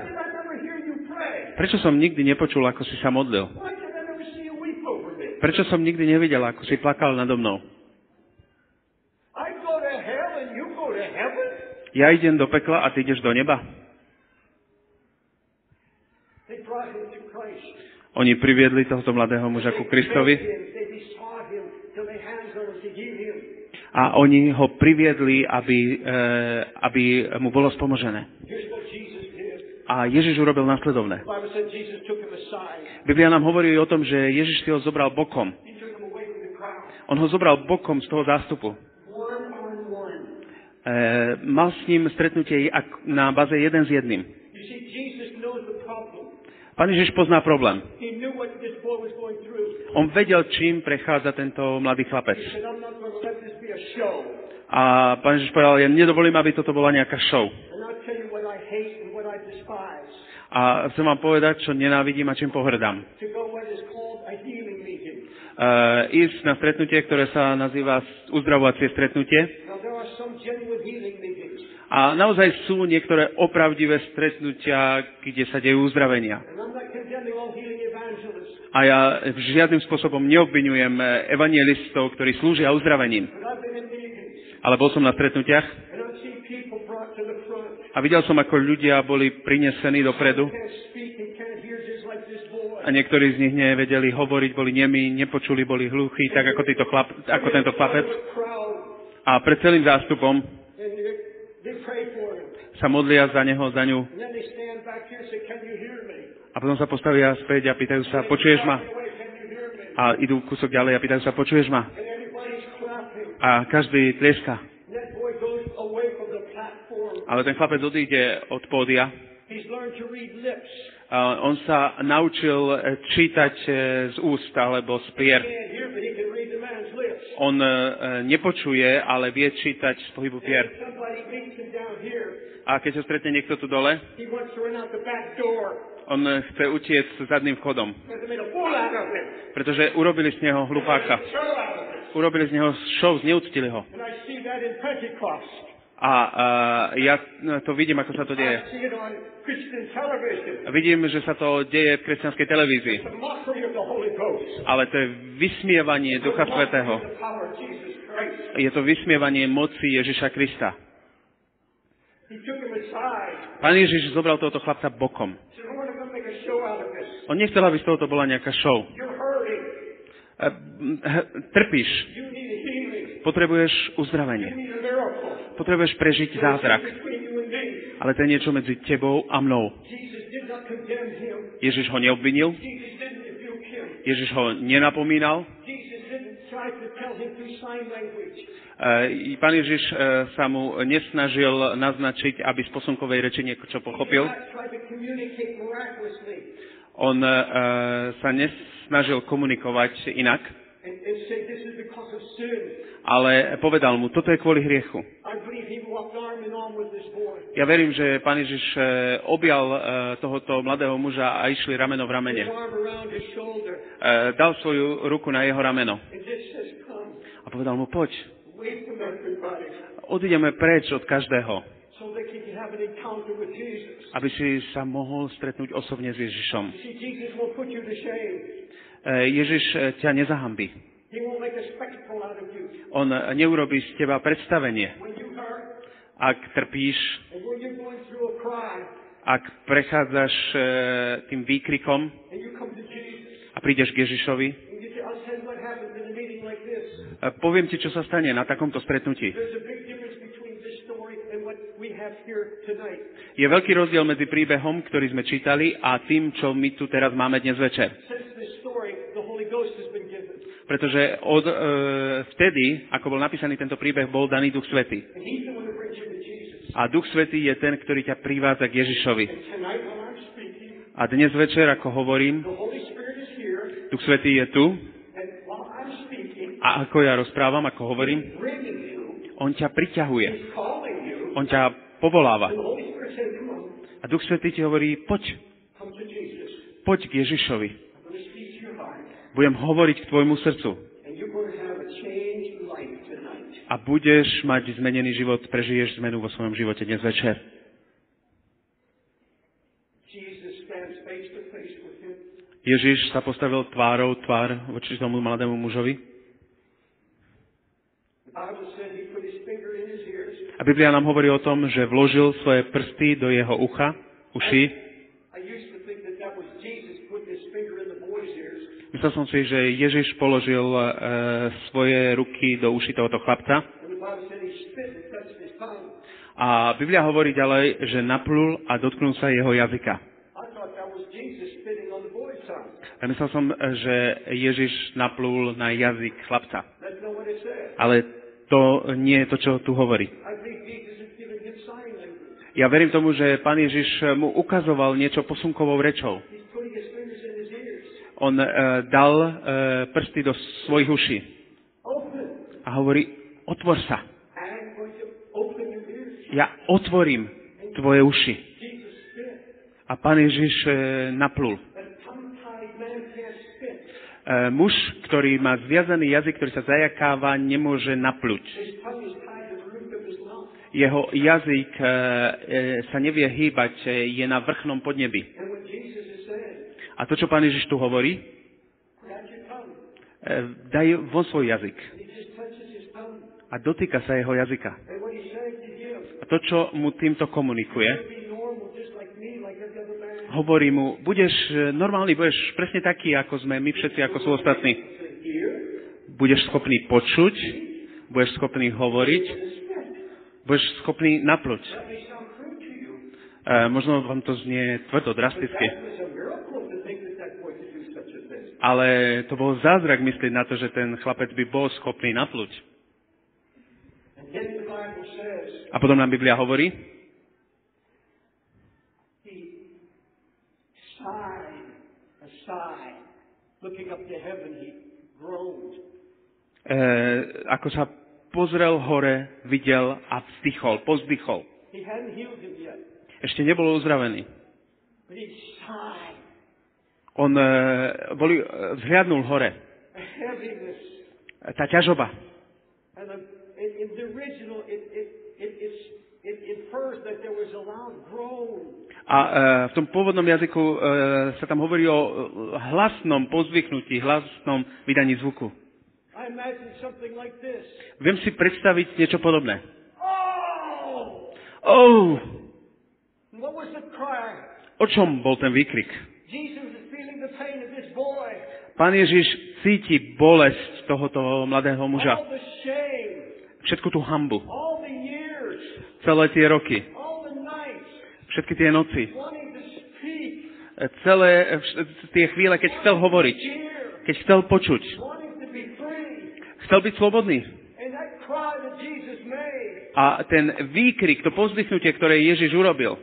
Prečo som nikdy nepočul, ako si sa modlil? Prečo som nikdy nevidel, ako si plakal nado mnou? Ja idem do pekla a ty ideš do neba? Oni priviedli tohto mladého muža ku Kristovi a oni ho priviedli, aby mu bolo spomožené. A Ježiš urobil nasledovné. Biblia nám hovorí o tom, že Ježiš si ho zobral bokom. On ho zobral bokom z toho zástupu. Mal s ním stretnutie na baze jeden z jedným. Pán Ježiš pozná problém. On vedel, čím prechádza tento mladý chlapec. A Pán Ježiš povedal, ja nedovolím, aby toto bola nejaká show. A chcem vám povedať, čo nenávidím a čím pohrdám. Ísť na stretnutie, ktoré sa nazýva uzdravovacie stretnutie. A naozaj sú niektoré opravdivé stretnutia, kde sa dejú uzdravenia. A ja žiadnym spôsobom neobviňujem evanjelistov, ktorí slúžia uzdravením. Ale bol som na stretnutiach a videl som, ako ľudia boli prinesení dopredu. A niektorí z nich nevedeli hovoriť, boli nemí, nepočuli, boli hluchí, tak ako tento chlapec. A pred celým zástupom sa modlia za neho, za ňu. A potom sa postavia späť a pýtajú sa, počuješ ma? A idú kúsok ďalej a pýtajú sa, počuješ ma? A každý tlieska. Ale ten chlapec odíde od pódia. A on sa naučil čítať z úst alebo z pier. On nepočuje, ale vie čítať z pohybu pier. A keď ho stretne niekto tu dole, on chce utiec zadným vchodom. Pretože urobili z neho hlupáka. Urobili z neho show, zneúctili ho. A ja to vidím, ako sa to deje. Vidím, že sa to deje v kresťanskej televízii. Ale to je vysmievanie Ducha Svätého. Je to vysmievanie moci Ježiša Krista. Pán Ježiš zobral tohoto chlapca bokom. On nechcel, aby z tohoto bola nejaká show. Trpíš. Potrebuješ uzdravenie. Potrebuješ prežiť zázrak. Ale to je niečo medzi tebou a mnou. Ježiš ho neobvinil. Ježiš ho nenapomínal. Pán Ježiš sa mu nesnažil naznačiť, aby z posunkovej reči niečo pochopil. On sa nesnažil komunikovať inak. Ale povedal mu, toto je kvôli hriechu. Ja verím, že Pán Ježiš objal tohoto mladého muža a išli rameno v ramene. Dal svoju ruku na jeho rameno. A povedal mu, poď. Odídeme preč od každého. Aby si sa mohol stretnúť osobne s Ježišom. Ježiš ťa nezahambí. On neurobí z teba predstavenie. Ak trpíš, ak prechádzaš tým výkrikom a prídeš k Ježišovi, poviem ti, čo sa stane na takomto stretnutí. Je veľký rozdiel medzi príbehom, ktorý sme čítali, a tým, čo my tu teraz máme dnes večer. Pretože vtedy, ako bol napísaný tento príbeh, bol daný Duch Svätý. A Duch Svätý je ten, ktorý ťa privádza k Ježišovi. A dnes večer, ako hovorím, Duch Svätý je tu. A ako ja rozprávam, ako hovorím, on ťa priťahuje. On ťa povoláva. A Duch Svätý ti hovorí, poď. Poď k Ježišovi. Budem hovoriť k tvojmu srdcu. A budeš mať zmenený život, prežiješ zmenu vo svojom živote dnes večer. Ježiš sa postavil tvárou tvár voči tomu mladému mužovi. A Biblia nám hovorí o tom, že vložil svoje prsty do jeho ucha, uší. Myslel som si, že Ježiš položil svoje ruky do uši tohoto chlapca. A Biblia hovorí ďalej, že naplul a dotknul sa jeho jazyka. A myslel som, že Ježiš naplul na jazyk chlapca. Ale to nie je to, čo tu hovorí. Ja verím tomu, že Pán Ježiš mu ukazoval niečo posunkovou rečou. On dal prsty do svojich uší a hovorí, otvor sa. Ja otvorím tvoje uši. A Pán Ježiš naplul. Muž, ktorý má zviazaný jazyk, ktorý sa zajakáva, nemôže napľuť. Jeho jazyk sa nevie hýbať, je na vrchnom podnebi. A to, čo Pán Ježiš tu hovorí, daj von svoj jazyk. A dotýka sa jeho jazyka. A to, čo mu týmto komunikuje, hovorí mu, budeš normálny, budeš presne taký, ako sme my všetci, ako sú ostatní. Budeš schopný počuť, budeš schopný hovoriť, budeš schopný napľuť. Možno vám to znie tvrdo, drasticky. Ale to bol zázrak myslieť na to, že ten chlapec by bol schopný napľuť. A potom nám Biblia hovorí, ako sa pozrel hore, videl a vzdychol, pozdychol. Ešte nebol uzdravený. On vzhliadnul hore. Tá ťažoba. A v tom pôvodnom jazyku sa tam hovorí o hlasnom pozdvichnutí, hlasnom vydaní zvuku. Viem si predstaviť niečo podobné. Oh! O čom bol ten výkrik? Pán Ježiš cíti bolesť tohoto mladého muža. Všetku tú hanbu. Celé tie roky. Všetky tie noci. Celé tie chvíle, keď chcel hovoriť. Keď chcel počuť. Chcel byť slobodný. A ten výkrik, to povzdychnutie, ktoré Ježiš urobil,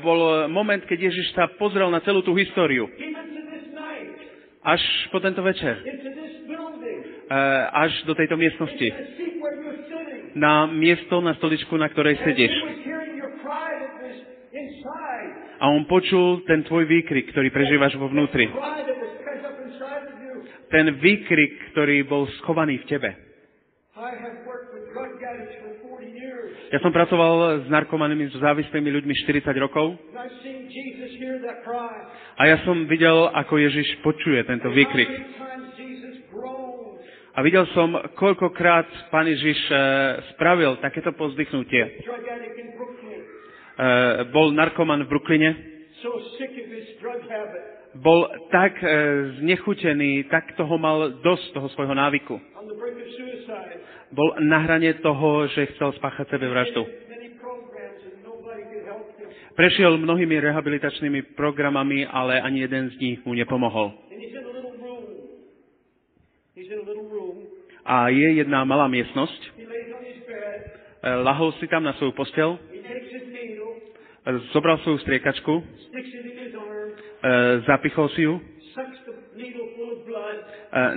bol moment, keď Ježiš sa pozrel na celú tú históriu. Až po tento večer. Až do tejto miestnosti. Na miesto, na stoličku, na ktorej sedíš. A on počul ten tvoj výkrik, ktorý prežívaš vo vnútri. Ten výkrik, ktorý bol schovaný v tebe. Ja som pracoval s narkomanmi, s závislými ľuďmi 40 rokov. A ja som videl, ako Ježiš počuje tento výkrik. A videl som, koľkokrát Pán Ježiš spravil takéto povzdychnutie. Bol narkoman v Brooklyne. Bol tak znechutený, tak toho mal dosť, toho svojho návyku. Bol na hrane toho, že chcel spáchať sebevraždu. Prešiel mnohými rehabilitačnými programami, ale ani jeden z nich mu nepomohol. A je jedna malá miestnosť. Lahol si tam na svoju posteľ. Zobral svoju striekačku. Zapichol si ju,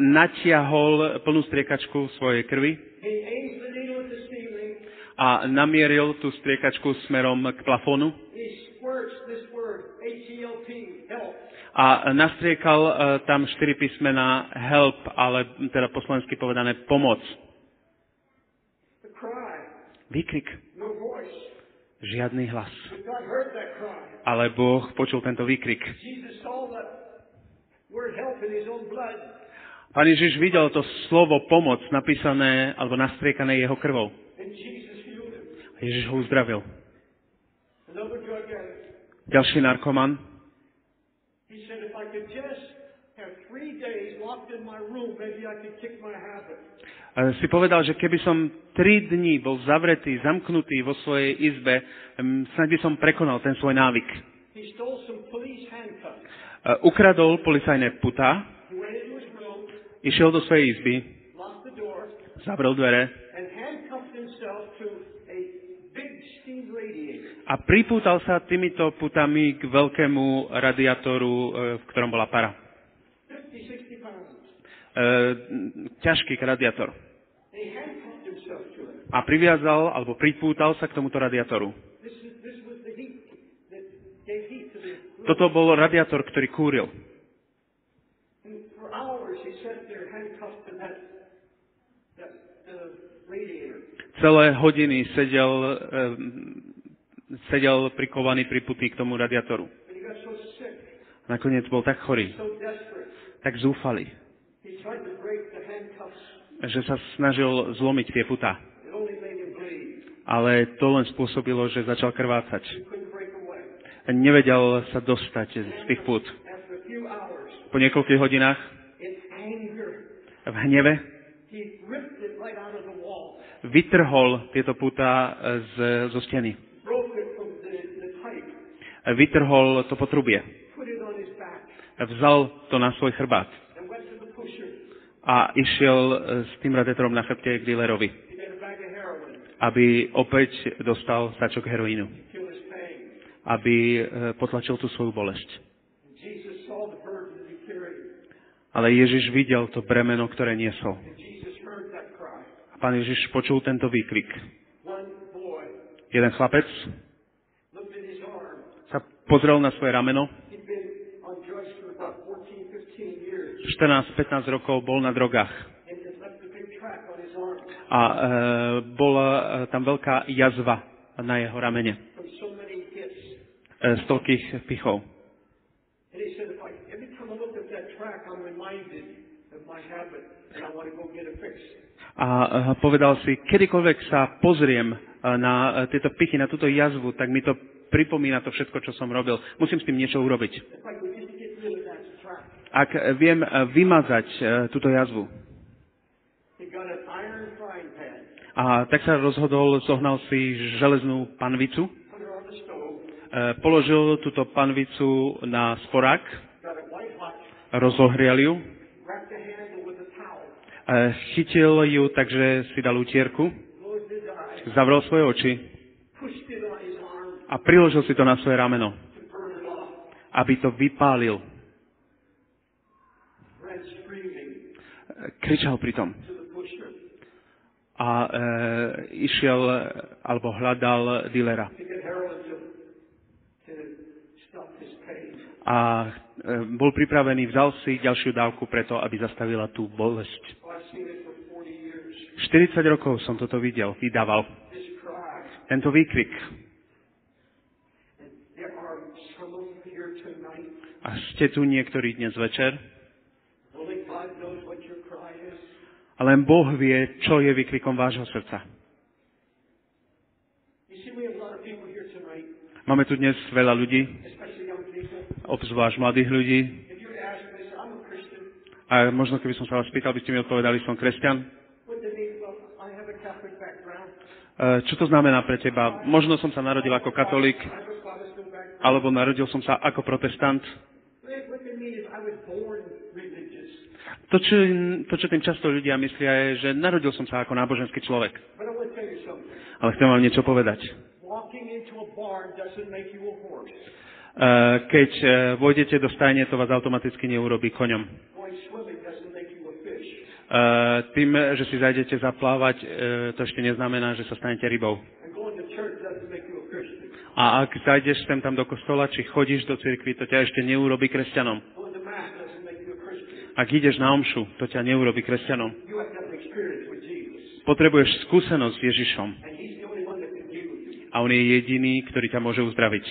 natiahol plnú striekačku svojej krvi a namieril tú striekačku smerom k plafónu a nastriekal tam 4 písmená help, ale teda po slovensky povedané pomoc. Výkrik. Žiadny hlas. Ale Boh počul tento výkrik. Pán Ježiš videl to slovo pomoc napísané alebo nastriekané jeho krvou. A Ježiš ho uzdravil. Ďalší narkoman. Si povedal, že keby som 3 dní bol zavretý, zamknutý vo svojej izbe, snáď by som prekonal ten svoj návyk. Ukradol policajné putá, išiel do svojej izby, zavrel dvere a pripútal sa týmito putami k veľkému radiátoru, v ktorom bola para. Ťažký radiátor. A priviazal, alebo pripútal sa k tomuto radiátoru. Toto bol radiátor, ktorý kúril. Celé hodiny sedel prikovaný, priputý k tomu radiátoru. Nakoniec bol tak chorý, tak zúfalý, že sa snažil zlomiť tie putá. Ale to len spôsobilo, že začal krvácať. Nevedel sa dostať z tých pút. Po niekoľkých hodinách v hneve vytrhol tieto putá zo steny. Vytrhol to potrubie. Vzal to na svoj chrbát. A išiel s tým radiátorom na chrbte k dílerovi, aby opäť dostal sačok heroínu. Aby potlačil tú svoju bolesť. Ale Ježiš videl to bremeno, ktoré niesol. A Pán Ježiš počul tento výkrik. Jeden chlapec pozrel na svoje rameno. 14-15 rokov bol na drogách. A bola tam veľká jazva na jeho ramene. Z toľkých pichov. A povedal si, kedykoľvek sa pozriem na tieto pichy, na túto jazvu, tak mi to pripomína to všetko, čo som robil. Musím s tým niečo urobiť. Ak viem vymazať túto jazvu. A tak sa rozhodol, zohnal si železnú panvicu, položil túto panvicu na sporák, rozohrial ju, chytil ju, takže si dal utierku, zavrel svoje oči a priložil si to na svoje rameno, aby to vypálil. Kričal pritom. A išiel, alebo hľadal dílera. A bol pripravený, vzal si ďalšiu dávku preto, aby zastavila tú bolesť. 40 rokov som toto videl, vydával. Tento výkrik. A ste tu niektorí dnes večer? Ale len Boh vie, čo je výkrikom vášho srdca. Máme tu dnes veľa ľudí, obzvlášť mladých ľudí. A možno, keby som sa vás pýtal, by ste mi odpovedali, som kresťan. Čo to znamená pre teba? Možno som sa narodil ako katolík, alebo narodil som sa ako protestant. To, čo tým často ľudia myslia, je, že narodil som sa ako náboženský človek. Ale chcem vám niečo povedať. Keď vojdete do stajne, to vás automaticky neurobí koňom. Tým, že si zajdete zaplávať, to ešte neznamená, že sa stanete rybou. A ak zajdeš sem tam do kostola, či chodíš do cirkvi, to ťa ešte neurobí kresťanom. Ak ideš na omšu, to ťa neurobí kresťanom. Potrebuješ skúsenosť s Ježišom. A on je jediný, ktorý ťa môže uzdraviť.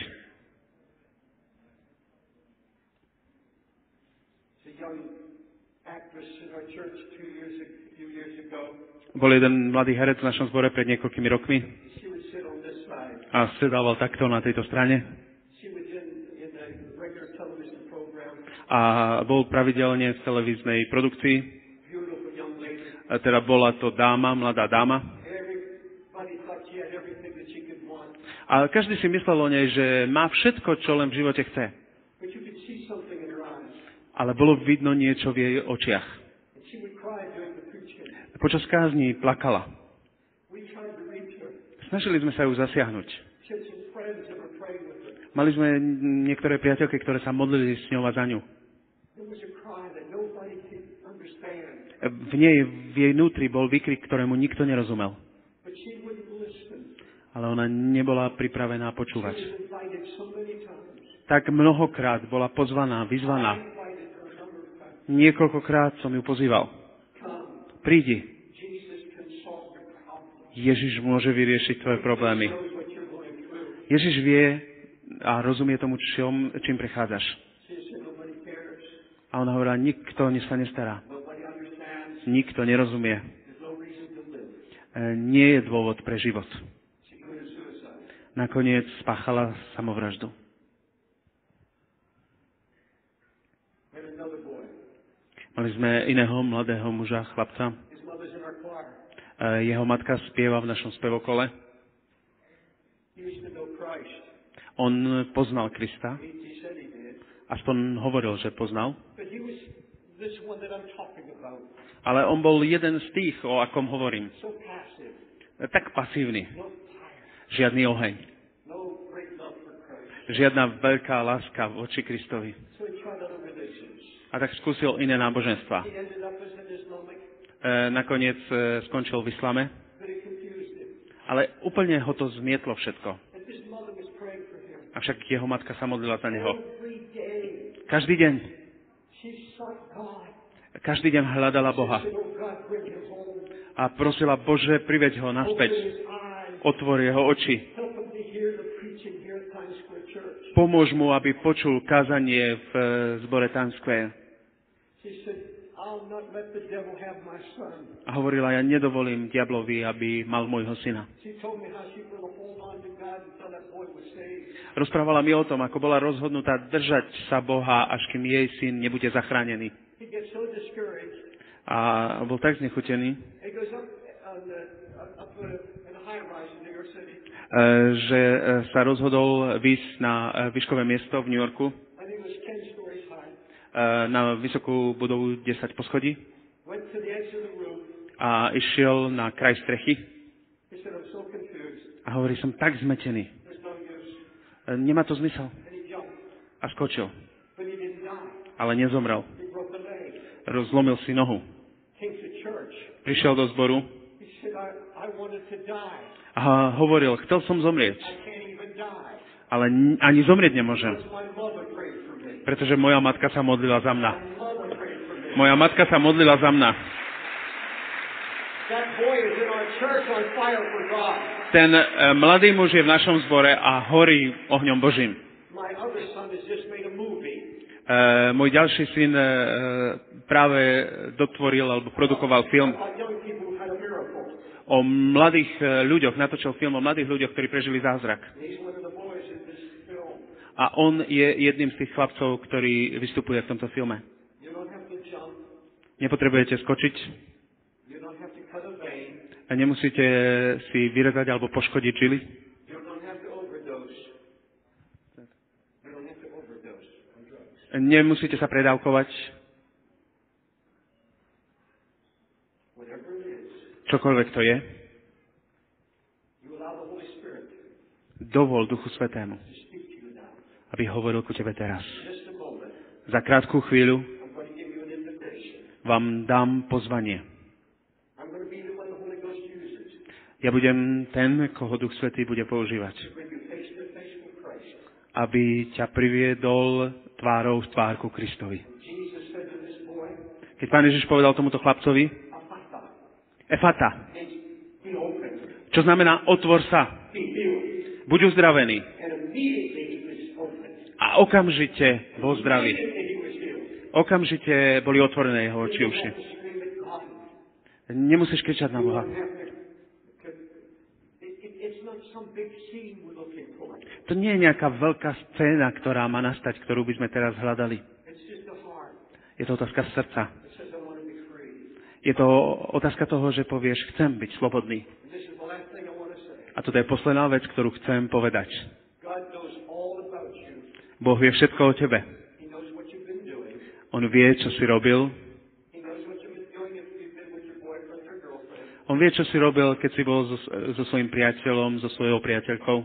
Bol jeden mladý herec v našom zbore pred niekoľkými rokmi. A sedával takto na tejto strane. A bol pravidelne v televíznej produkcii. A teda bola to dáma, mladá dáma. A každý si myslel o nej, že má všetko, čo len v živote chce. Ale bolo vidno niečo v jej očiach. Počas kázni plakala. Snažili sme sa ju zasiahnuť. Mali sme niektoré priateľky, ktoré sa modlili s ňou a za ňu. V nej, v jej vnútri bol výkrik, ktorému nikto nerozumel. Ale ona nebola pripravená počúvať. Tak mnohokrát bola pozvaná, vyzvaná. Niekoľkokrát som ju pozýval. Prídi. Ježiš môže vyriešiť tvoje problémy. Ježiš vie a rozumie tomu, čím prechádzaš. A ona hovorila, nikto sa nestará. Nikto nerozumie. Nie je dôvod pre život. Nakoniec spáchala samovraždu. Mali sme iného mladého muža, chlapca. Jeho matka spieva v našom spevokole. On poznal Krista. Aspoň hovoril, že poznal. Ale on bol jeden z tých, o akom hovorím. Tak pasívny. Žiadny oheň. Žiadna veľká láska voči Kristovi. A tak skúsil iné náboženstva. Nakoniec skončil v islame, ale úplne ho to zmietlo všetko. Avšak jeho matka sa modlila za neho. Každý deň. Každý deň hľadala Boha. A prosila, Bože, priveď ho naspäť. Otvor jeho oči. Pomôž mu, aby počul kázanie v zbore Times Square. A hovorila, ja nedovolím diablovi, aby mal môjho syna. Rozprávala mi o tom, ako bola rozhodnutá držať sa Boha, až kým jej syn nebude zachránený. A bol tak znechutený, že sa rozhodol ísť na výškové miesto v New Yorku, na vysokú budovu 10 poschodí, a išiel na kraj strechy a hovorí, som tak zmetený. Nemá to zmysel. A skočil. Ale nezomrel. Rozlomil si nohu. Prišiel do zboru a hovoril, chcel som zomrieť. Ale ani zomrieť nemôžem. Pretože moja matka sa modlila za mňa. Moja matka sa modlila za mňa. Ten mladý muž je v našom zbore a horí ohňom Božím. Môj ďalší syn práve dotvoril alebo produkoval film o mladých ľuďoch, natočil film o mladých ľuďoch, ktorí prežili zázrak. A on je jedným z tých chlapcov, ktorý vystupuje v tomto filme. Nepotrebujete skočiť. Nemusíte si vyrezať alebo poškodiť žily. Nemusíte sa predávkovať. Čokoľvek to je. Dovol Duchu Svätému, aby hovoril ku tebe teraz. Za krátku chvíľu vám dám pozvanie. Ja budem ten, koho Duch Svätý bude používať, aby ťa priviedol tvárou v tvár ku Kristovi. Keď Pán Ježiš povedal tomuto chlapcovi, Efata, čo znamená otvor sa, buď uzdravený. A okamžite bol zdravý. Okamžite boli otvorené jeho oči uši. Nemusíš kričať na Boha. To nie je nejaká veľká scéna, ktorá má nastať, ktorú by sme teraz hľadali. Je to otázka srdca. Je to otázka toho, že povieš, chcem byť slobodný. A toto je posledná vec, ktorú chcem povedať. Boh vie všetko o tebe. On vie, čo si robil. On vie, čo si robil, keď si bol so svojím priateľom, so svojou priateľkou.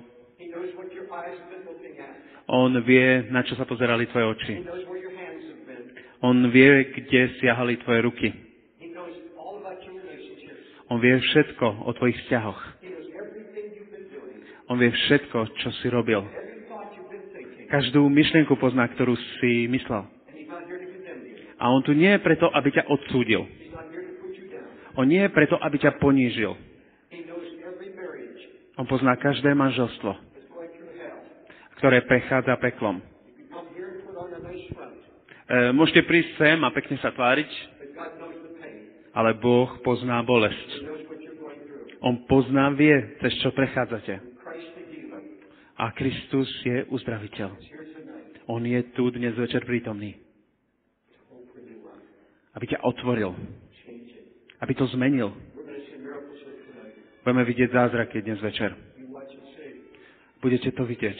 On vie, na čo sa pozerali tvoje oči. On vie, kde siahali tvoje ruky. On vie všetko o tvojich vzťahoch. On vie všetko, čo si robil. Každú myšlienku pozná, ktorú si myslel. A on tu nie je preto, aby ťa odsúdil. On nie je preto, aby ťa ponížil. On pozná každé manželstvo, ktoré prechádza peklom. Môžete prísť sem a pekne sa tváriť, ale Boh pozná bolesť. On pozná, vie, cez čo prechádzate. A Kristus je uzdraviteľ. On je tu dnes večer prítomný. Aby ťa otvoril. Aby to zmenil. Budeme vidieť zázraky dnes večer. Budete to vidieť.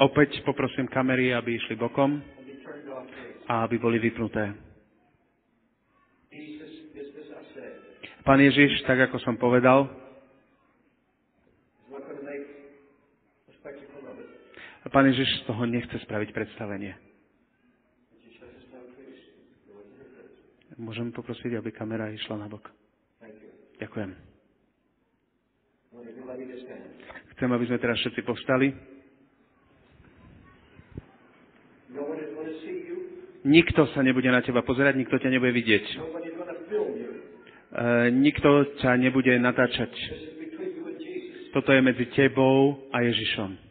Opäť poprosím kamery, aby išli bokom a aby boli vypnuté. Pán Ježiš, tak ako som povedal, Pán Ježiš z toho nechce spraviť predstavenie. Môžem poprosiť, aby kamera išla na bok. Ďakujem. Chcem, aby sme teraz všetci povstali. Nikto sa nebude na teba pozerať, nikto ťa nebude vidieť. Nikto ťa nebude natáčať. Toto je medzi tebou a Ježišom.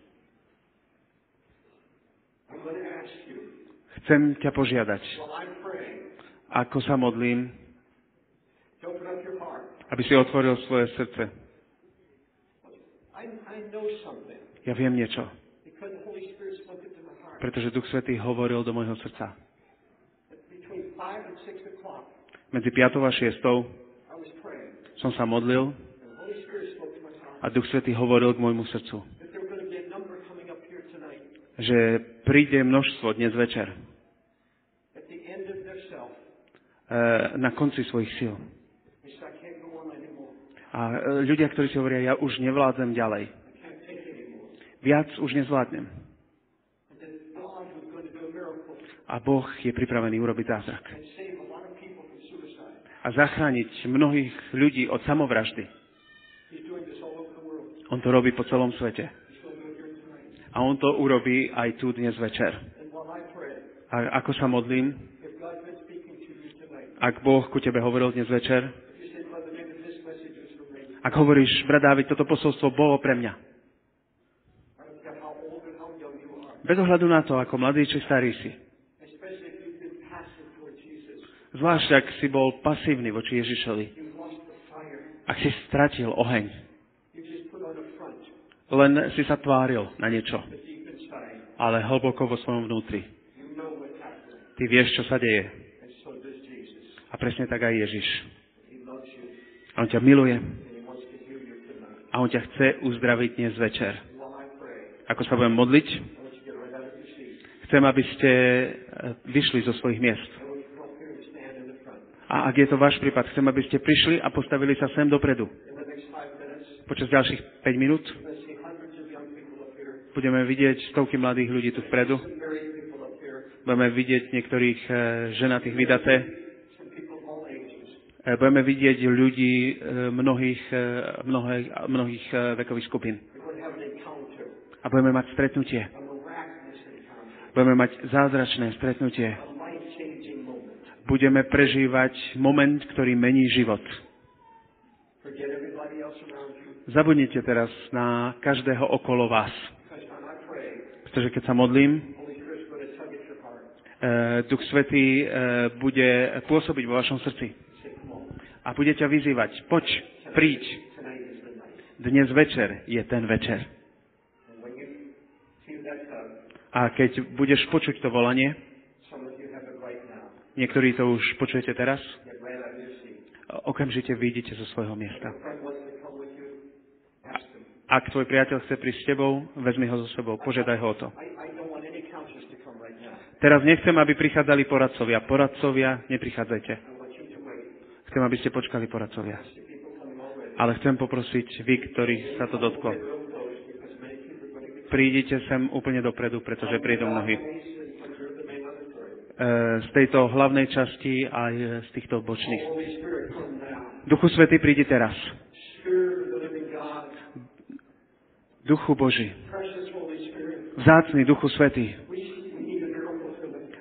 Chcem ťa požiadať, ako sa modlím, aby si otvoril svoje srdce. Ja viem niečo, pretože Duch Svätý hovoril do môjho srdca. Medzi 5 a 6 som sa modlil a Duch Svätý hovoril k môjmu srdcu, že príde množstvo dnes večer na konci svojich síl. A ľudia, ktorí si hovoria, ja už nevládzem ďalej. Viac už nezvládnem. A Boh je pripravený urobiť zázrak. A zachrániť mnohých ľudí od samovraždy. On to robí po celom svete. A on to urobí aj tu dnes večer. A ako sa modlím, ak Boh ku tebe hovoril dnes večer, ak hovoríš, brat Dávid, toto posolstvo bolo pre mňa. Bez ohľadu na to, ako mladý či starý si. Zvlášť, ak si bol pasívny voči Ježišovi. Ak si stratil oheň. Len si sa tváril na niečo. Ale hlboko vo svojom vnútri. Ty vieš, čo sa deje. A presne tak aj Ježiš. A on ťa miluje. A on ťa chce uzdraviť dnes večer. Ako sa budem modliť? Chcem, aby ste vyšli zo svojich miest. A ak je to váš prípad, chcem, aby ste prišli a postavili sa sem dopredu. Počas ďalších 5 minút budeme vidieť stovky mladých ľudí tu vpredu. Budeme vidieť niektorých ženatých vydaté. Budeme vidieť ľudí mnohých vekových skupín. A budeme mať stretnutie. Budeme mať zázračné stretnutie. Budeme prežívať moment, ktorý mení život. Zabudnite teraz na každého okolo vás. Pretože keď sa modlím, Duch Svätý bude pôsobiť vo vašom srdci. A bude ťa vyzývať. Poď, príď. Dnes večer je ten večer. A keď budeš počuť to volanie, niektorí to už počujete teraz, okamžite vyjdite zo svojho miesta. Ak tvoj priateľ chce prísť s tebou, vezmi ho so sebou, požiadaj ho o to. Teraz nechcem, aby prichádzali poradcovia. Poradcovia, neprichádzajte. Chcem, aby ste počkali poradcovia. Ale chcem poprosiť vy, ktorých sa to dotklo. Prídite sem úplne dopredu, pretože prídu mnohí. Z tejto hlavnej časti aj z týchto bočných. Duchu Svätý, prídi teraz. Duchu Boží. Vzácny Duchu Svätý.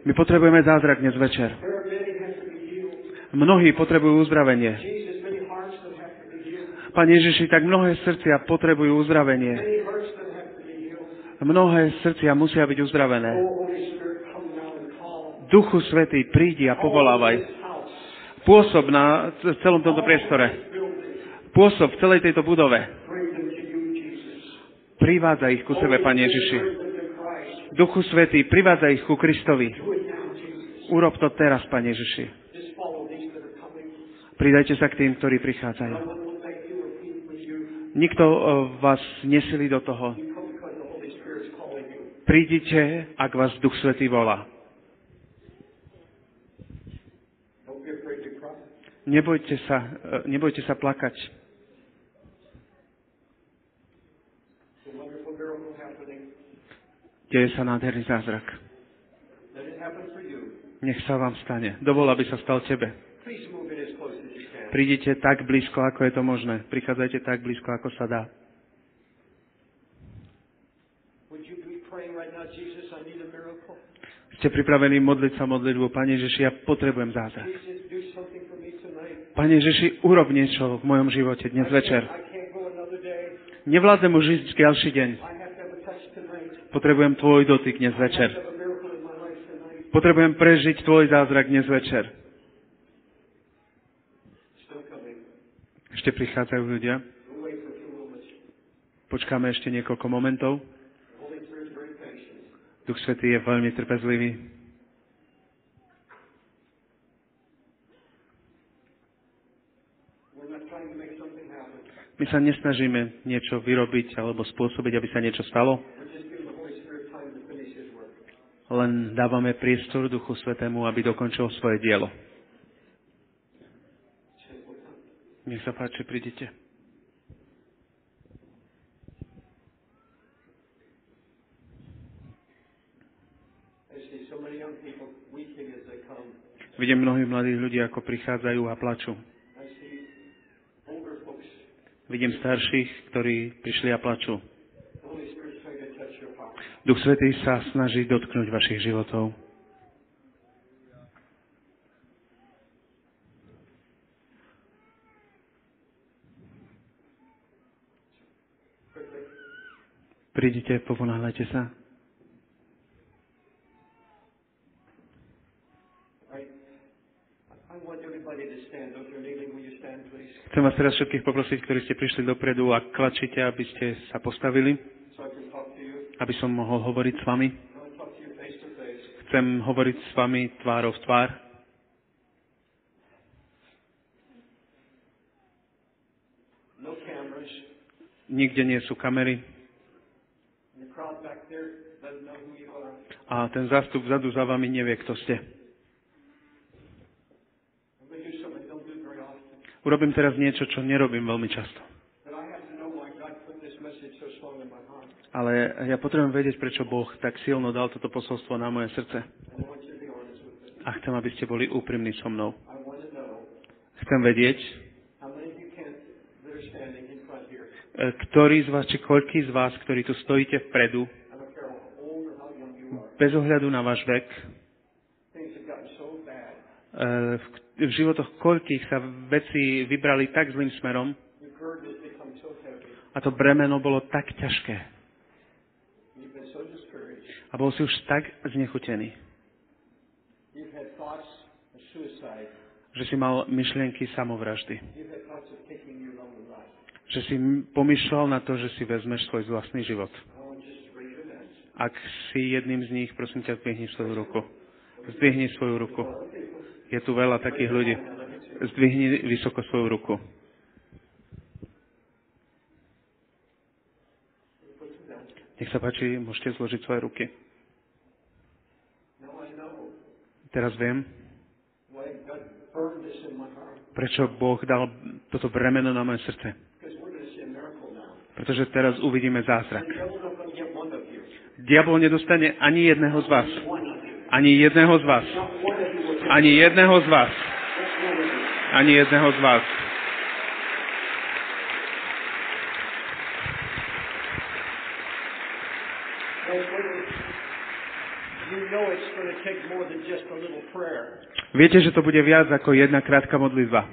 My potrebujeme zázrak dnes večer. Mnohí potrebujú uzdravenie. Pane Ježiši, tak mnohé srdcia potrebujú uzdravenie. Mnohé srdcia musia byť uzdravené. Duchu Svätý, prídi a povolávaj. Pôsob na celom tomto priestore. Pôsob v celej tejto budove. Privádza ich ku sebe, Pane Ježiši. Duchu Svätý, privádza ich ku Kristovi. Urob to teraz, Pane Ježiši. Pridajte sa k tým, ktorí prichádzajú. Nikto vás nesilí do toho. Prídite, ak vás Duch Svätý volá. Nebojte sa plakať. Deje sa nádherný zázrak. Nech sa vám stane. Dovol, aby sa stal tebe. Prídite tak blízko, ako je to možné. Prichádzajte tak blízko, ako sa dá. Ste pripravení modliť sa modlitbu? Pane Ježiši, ja potrebujem zázrak. Pane Ježiši, urob niečo v mojom živote dnes večer. Nevládzem už ísť ďalší deň. Potrebujem tvoj dotyk dnes večer. Potrebujem prežiť tvoj zázrak dnes večer. Ešte prichádzajú ľudia. Počkáme ešte niekoľko momentov. Duch Svätý je veľmi trpezlivý. My sa nesnažíme niečo vyrobiť alebo spôsobiť, aby sa niečo stalo. Len dávame priestor Duchu Svätému, aby dokončil svoje dielo. Nech sa páči, prídite. Vidím mnohých mladých ľudí, ako prichádzajú a plačú. Vidím starších, ktorí prišli a plačú. Duch Svätý sa snaží dotknúť vašich životov. Prídite, poponáhľajte sa. Chcem vás teraz všetkých poprosiť, ktorí ste prišli dopredu a klačíte, aby ste sa postavili. Aby som mohol hovoriť s vami. Chcem hovoriť s vami tvárou v tvár. Nikde nie sú kamery. A ten zástup vzadu za vami nevie, kto ste. Urobím teraz niečo, čo nerobím veľmi často. A Ale ja potrebujem vedieť, prečo Boh tak silno dal toto posolstvo na moje srdce. A chcem, aby ste boli úprimní so mnou. Chcem vedieť, ktorý z vás, či koľký z vás, ktorí tu stojíte vpredu, bez ohľadu na váš vek, v životoch koľkých sa veci vybrali tak zlým smerom a to bremeno bolo tak ťažké a bol si už tak znechutený, že si mal myšlienky samovraždy, že si pomýšľal na to, že si vezmeš svoj vlastný život. Ak si jedným z nich, prosím ťa, zdvihni svoju ruku. Zdvihni svoju ruku. Je tu veľa takých ľudí. Zdvihni vysoko svoju ruku. Nech sa páči, môžete zložiť svoje ruky. Teraz viem, prečo Boh dal toto bremeno na moje srdce. Pretože teraz uvidíme zázrak. Diabol nedostane ani jedného z vás. Ani jedného z vás. Ani jedného z vás. Ani jedného z vás. Viete, že to bude viac ako jedna krátka modlitba.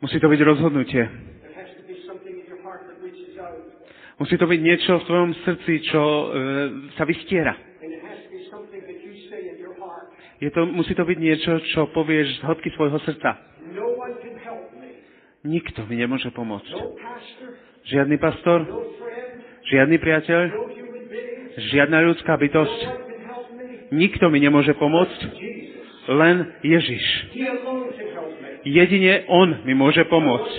Musí to byť rozhodnutie. Musí to byť niečo v tvojom srdci, čo sa vystiera. Musí to byť niečo, čo povieš z hĺbky svojho srdca. Nikto mi nemôže pomôcť. Žiadny pastor, žiadny priateľ, žiadna ľudská bytosť. Nikto mi nemôže pomôcť, len Ježiš. Jedine On mi môže pomôcť.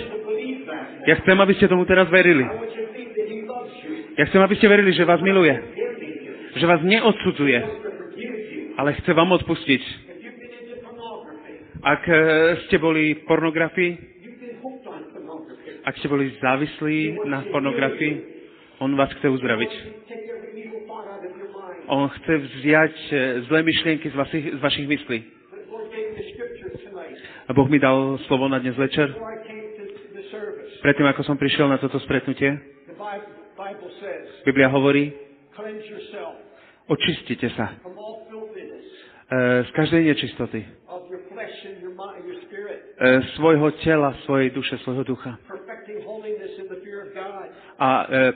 Ja chcem, aby ste tomu teraz verili. Ja chcem, aby ste verili, že vás miluje, že vás neodsudzuje, ale chce vám odpustiť. Ak ste boli pornografii, ak ste boli závislí na pornografii, On vás chce uzdraviť. On chce vziať zlé myšlienky z vašich myslí. A Boh mi dal slovo na dnes večer, predtým, ako som prišiel na toto stretnutie. Biblia hovorí, očistite sa z každej nečistoty, svojho tela, svojej duše, svojho ducha. A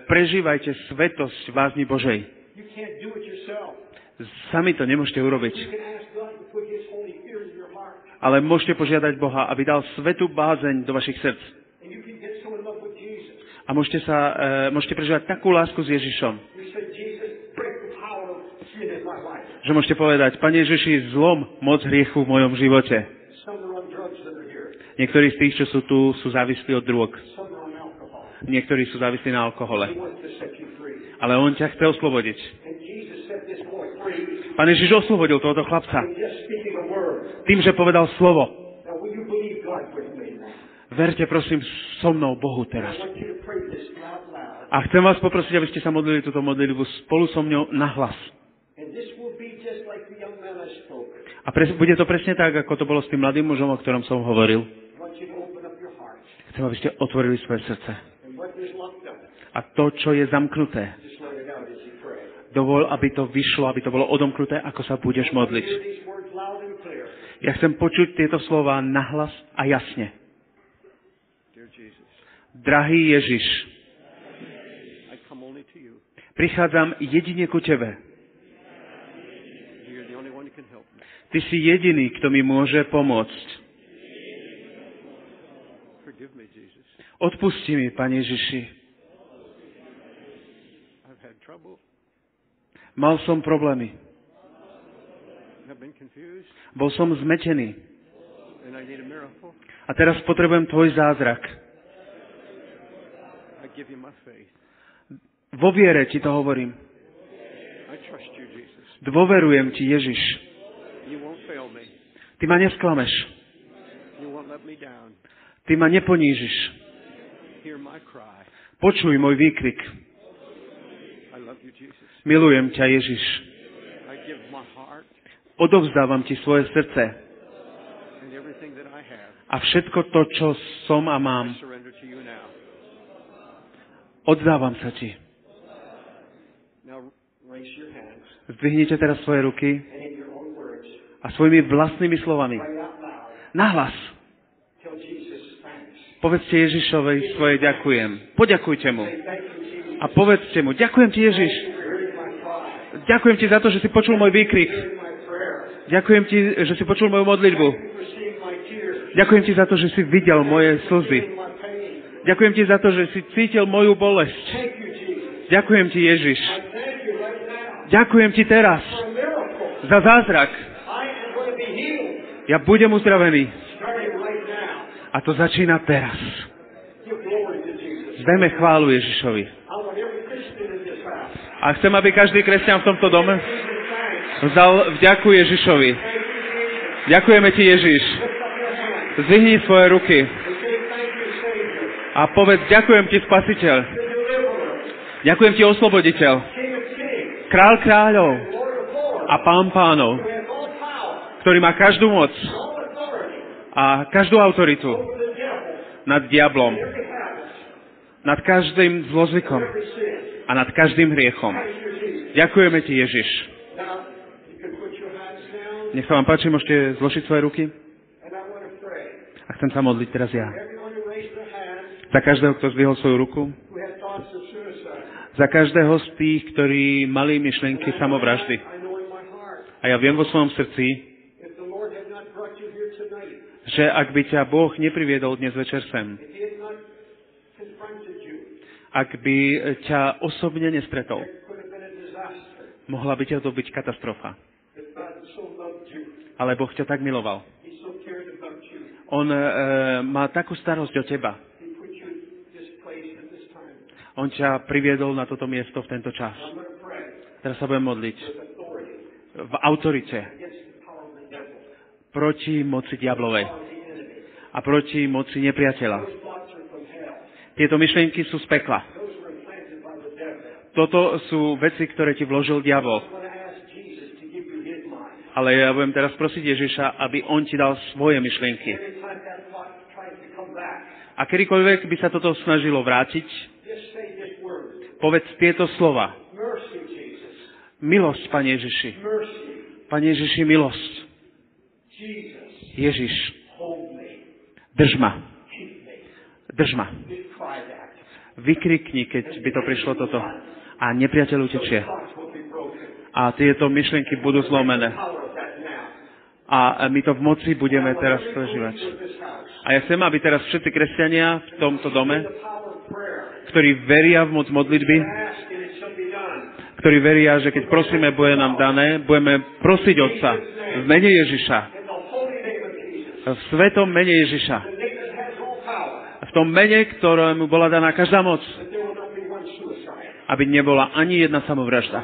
prežívajte svetosť v bázni Božej. Sami to nemôžete urobiť. Ale môžete požiadať Boha, aby dal svetú bázeň do vašich srdc. A môžete prežívať takú lásku s Ježišom, že môžete povedať, Pane Ježiši, zlom moc hriechu v mojom živote. Niektorí z tých, čo sú tu, sú závislí od drog. Niektorí sú závislí na alkohole. Ale On ťa chce oslobodiť. Pane Ježiš oslobodil tohoto chlapca tým, že povedal slovo. Verte, prosím, so mnou Bohu teraz. A chcem vás poprosiť, aby ste sa modlili túto modlitbu spolu so mňou nahlas. A bude to presne tak, ako to bolo s tým mladým mužom, o ktorom som hovoril. Chcem, aby ste otvorili svoje srdce. A to, čo je zamknuté, dovol, aby to vyšlo, aby to bolo odomknuté, ako sa budeš modliť. Ja chcem počuť tieto slova nahlas a jasne. Drahý Ježiš, prichádzam jedine ku Tebe. Ty si jediný, kto mi môže pomôcť. Odpusti mi, Pane Ježiši. Mal som problémy. Bol som zmetený. A teraz potrebujem Tvoj zázrak. Vo viere Ti to hovorím. Dôverujem Ti, Ježiš. Ty ma nesklameš. Ty ma neponížiš. Počuj môj výkrik. Milujem ťa, Ježiš. Odovzdávam ti svoje srdce. A všetko to, čo som a mám, oddávam sa ti. Zdvihnite teraz svoje ruky a svojimi vlastnými slovami. Nahlas. Povedzte Ježišovi svoje ďakujem. Poďakujte mu. A povedzte mu, ďakujem ti, Ježiš. Ďakujem ti za to, že si počul môj výkrik. Ďakujem ti, že si počul moju modlitbu. Ďakujem ti za to, že si videl moje slzy. Ďakujem ti za to, že si cítil moju bolesť. Ďakujem ti, Ježiš. Ďakujem ti teraz za zázrak. Ja budem uzdravený. A to začína teraz. Dajme chválu Ježišovi. A chcem, aby každý kresťan v tomto dome vzdal vďaku Ježišovi. Ďakujeme ti, Ježiš. Zvihni svoje ruky a povedz, ďakujem ti, Spasiteľ. Ďakujem ti, Osloboditeľ. Král kráľov a Pán pánov, ktorý má každú moc a každú autoritu nad diablom, nad každým zlozvykom a nad každým hriechom. Ďakujeme ti, Ježiš. Nech sa vám páči, môžete zložiť svoje ruky. A chcem sa modliť teraz ja. Za každého, kto zdvihol svoju ruku. Za každého z tých, ktorí mali myšlenky samovraždy. A ja viem vo svojom srdci, že ak by ťa Boh nepriviedol dnes večer sem, ak by ťa osobne nestretol, mohla by ťa dobiť katastrofa. Ale Boh ťa tak miloval. On má takú starosť o teba. On ťa priviedol na toto miesto v tento čas. Teraz sa budem modliť v autorite proti moci diablovej a proti moci nepriateľa. Tieto myšlienky sú z pekla. Toto sú veci, ktoré ti vložil diabol. Ale ja budem teraz prosiť Ježiša, aby on ti dal svoje myšlienky. A kedykoľvek by sa toto snažilo vrátiť, povedz tieto slova. Milosť, Pane Ježiši. Pane Ježiši, milosť. Ježiš, drž ma. Drž ma. Vykrikni, keď by to prišlo toto. A nepriateľ utečie. A tieto myšlienky budú zlomené. A my to v moci budeme teraz prežívať. A ja chcem, aby teraz všetci kresťania v tomto dome, ktorí veria v moc modlitby, ktorí veria, že keď prosíme, bude nám dané, budeme prosiť Otca v mene Ježiša. V svetom mene Ježiša. V tom mene, ktorému bola daná každá moc, aby nebola ani jedna samovražda.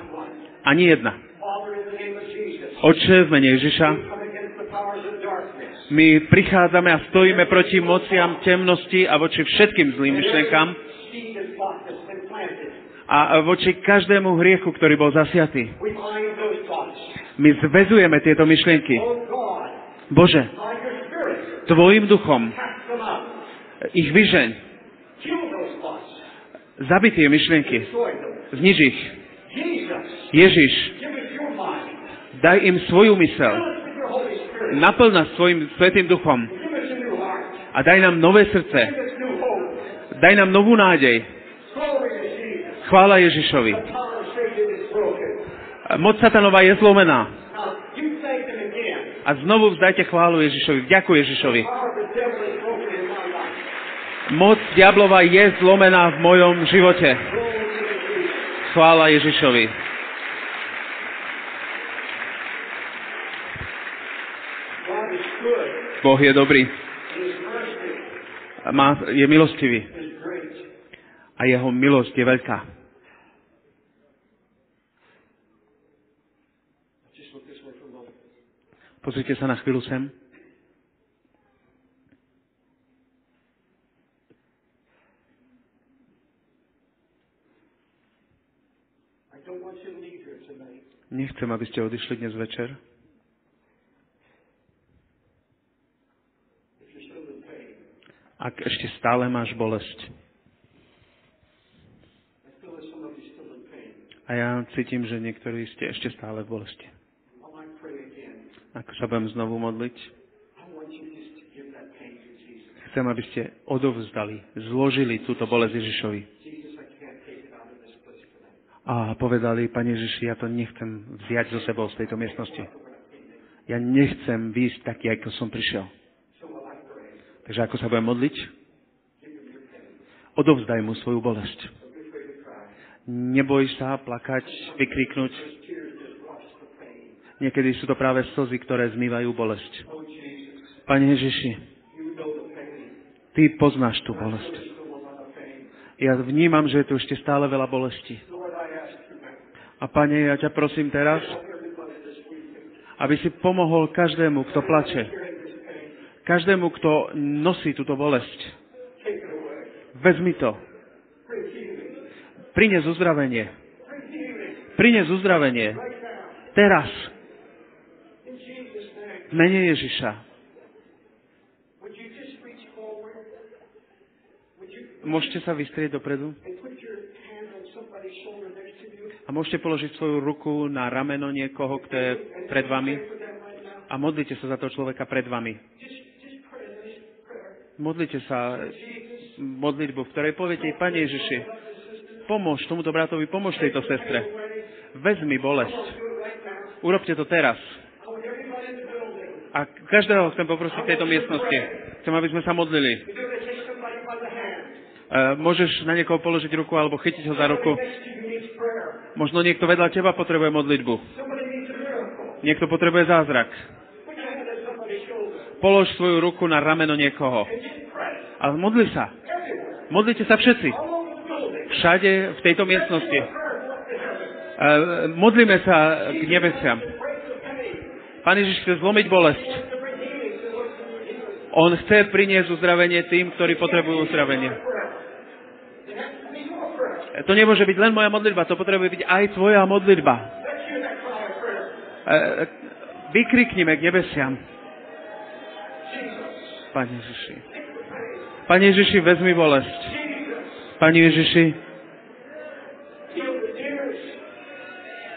Ani jedna. Otče, v mene Ježiša, my prichádzame a stojíme proti mociam temnosti a voči všetkým zlým myšlenkám a voči každému hriechu, ktorý bol zasiatý. My zväzujeme tieto myšlenky. Bože, tvojim duchom ich vyžeň. Zabij tie myšlienky. Zniž ich. Ježiš, daj im svoju myseľ. Naplň nás svojim svätým duchom. A daj nám nové srdce. Daj nám novú nádej. Chvála Ježišovi. Moc satanova je zlomená. A znovu vzdajte chválu Ježišovi. Vďaku Ježišovi. Moc diablova je zlomená v mojom živote. Chvála Ježišovi. Boh je dobrý. Je milostivý. A jeho milosť je veľká. Pozrite sa na chvíľu sem. Nechcem, aby ste odišli dnes večer. Ak ešte stále máš bolesť. A ja cítim, že niektorí ste ešte stále v bolesti. Ak sa budem znovu modliť, chcem, aby ste odovzdali, zložili túto bolesť Ježišovi. A povedali, Pane Ježiši, ja to nechcem vziať zo sebou z tejto miestnosti. Ja nechcem výjsť taký, ako som prišiel. Takže ako sa budem modliť? Odovzdaj mu svoju bolesť. Neboj sa plakať, vykriknúť. Niekedy sú to práve slzy, ktoré zmývajú bolesť. Pane Ježiši, Ty poznáš tú bolesť. Ja vnímam, že je tu ešte stále veľa bolesti. A Pane, ja ťa prosím teraz, aby si pomohol každému, kto plače. Každému, kto nosí túto bolesť. Vezmi to. Prines uzdravenie. Prines uzdravenie. Teraz. V mene Ježiša. Môžete sa vystrieť dopredu? A môžete položiť svoju ruku na rameno niekoho, kto je pred vami? A modlite sa za toho človeka pred vami. Modlite sa modlitbu, v ktorej poviete, Pane Ježiši, pomôž tomuto bratovi, pomôž tejto sestre. Vezmi bolesť. Urobte to teraz. A každého chcem poprosiť v tejto miestnosti. Chcem, aby sme sa modlili. Môžeš na niekoho položiť ruku alebo chytiť ho za ruku. Možno niekto vedľa teba potrebuje modlitbu. Niekto potrebuje zázrak. Polož svoju ruku na rameno niekoho. A modli sa. Modlite sa všetci. Všade v tejto miestnosti. Modlíme sa k nebesiam. Pán Ježiš chce zlomiť bolesť. On chce priniesť uzdravenie tým, ktorí potrebujú uzdravenie. To nemôže byť len moja modlitba, to potrebuje byť aj tvoja modlitba. Vykriknime k nebesiam. Pane Ježiši. Pane Ježiši, vezmi bolesť. Pane Ježiši,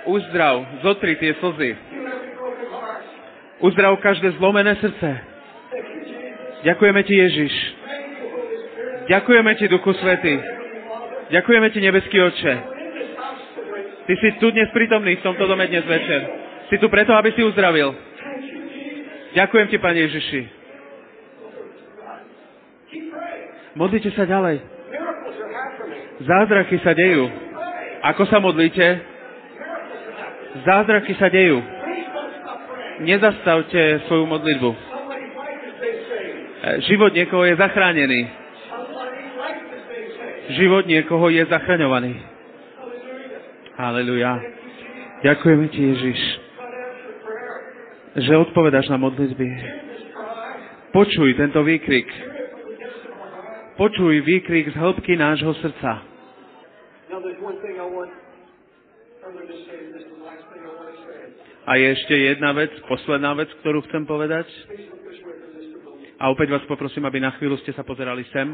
uzdrav, zotri tie slzy. Uzdrav každé zlomené srdce. Ďakujeme Ti, Ježiš. Ďakujeme Ti, Duchu Svätý. Ďakujeme Ti, nebeský Otče. Ty si tu dnes prítomný v tomto dome dnes večer. Si tu preto, aby si uzdravil. Ďakujem Ti, Pane Ježiši. Modlite sa ďalej. Zázraky sa dejú. Ako sa modlíte? Zázraky sa dejú. Nezastavte svoju modlitbu. Život niekoho je zachránený. Život niekoho je zachraňovaný. Haleluja. Ďakujeme Ti, Ježiš, že odpovedáš na modlitby. Počuj tento výkrik. Počuj výkrik z hĺbky nášho srdca. A je ešte jedna vec, posledná vec, ktorú chcem povedať. A opäť vás poprosím, aby na chvíľu ste sa pozerali sem.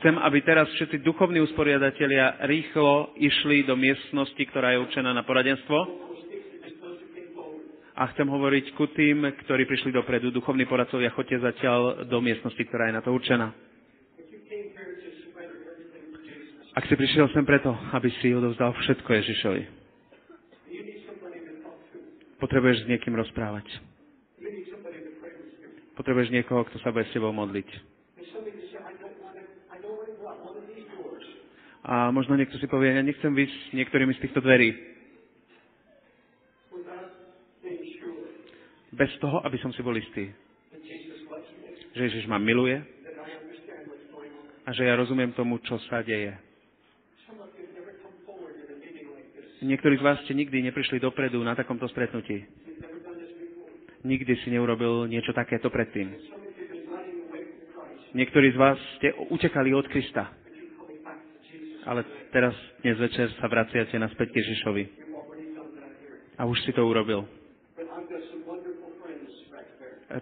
Chcem, aby teraz všetci duchovní usporiadatelia rýchlo išli do miestnosti, ktorá je určená na poradenstvo. A chcem hovoriť ku tým, ktorí prišli dopredu. Duchovní poradcovia, choďte zatiaľ do miestnosti, ktorá je na to určená. Ak si prišiel sem preto, aby si odovzdal všetko Ježišovi. Potrebuješ s niekým rozprávať. Potrebuješ niekoho, kto sa bude s tebou modliť. A možno niekto si povie, ja nechcem ísť niektorými z týchto dverí. Bez toho, aby som si bol istý, že Ježiš ma miluje a že ja rozumiem tomu, čo sa deje. Niektorí z vás ste nikdy neprišli dopredu na takomto stretnutí. Nikdy si neurobil niečo takéto predtým. Niektorí z vás ste utekali od Krista. Ale teraz dnes večer sa vraciate naspäť k Ježišovi. A už si to urobil.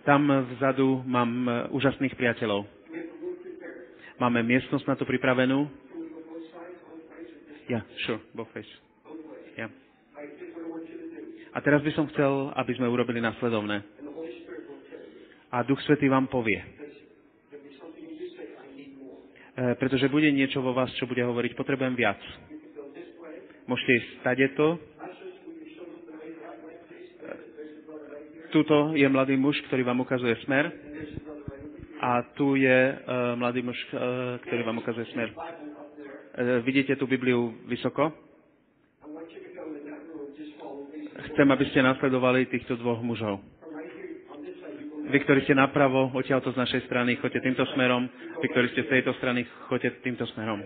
Tam vzadu mám úžasných priateľov. Máme miestnosť na to pripravenú. Yeah, sure, both ways. Yeah. A teraz by som chcel, aby sme urobili nasledovné. A Duch Svätý vám povie. Pretože bude niečo vo vás, čo bude hovoriť. Potrebujem viac. Môžete ísť tadeto. Tuto je mladý muž, ktorý vám ukazuje smer. A tu je mladý muž, ktorý vám ukazuje smer. Vidíte tú Bibliu vysoko? Chcem, aby ste nasledovali týchto dvoch mužov. Vy, ktorí ste napravo, odtiaľto z našej strany, choďte týmto smerom. Vy, ktorí ste z tejto strany, choďte týmto smerom.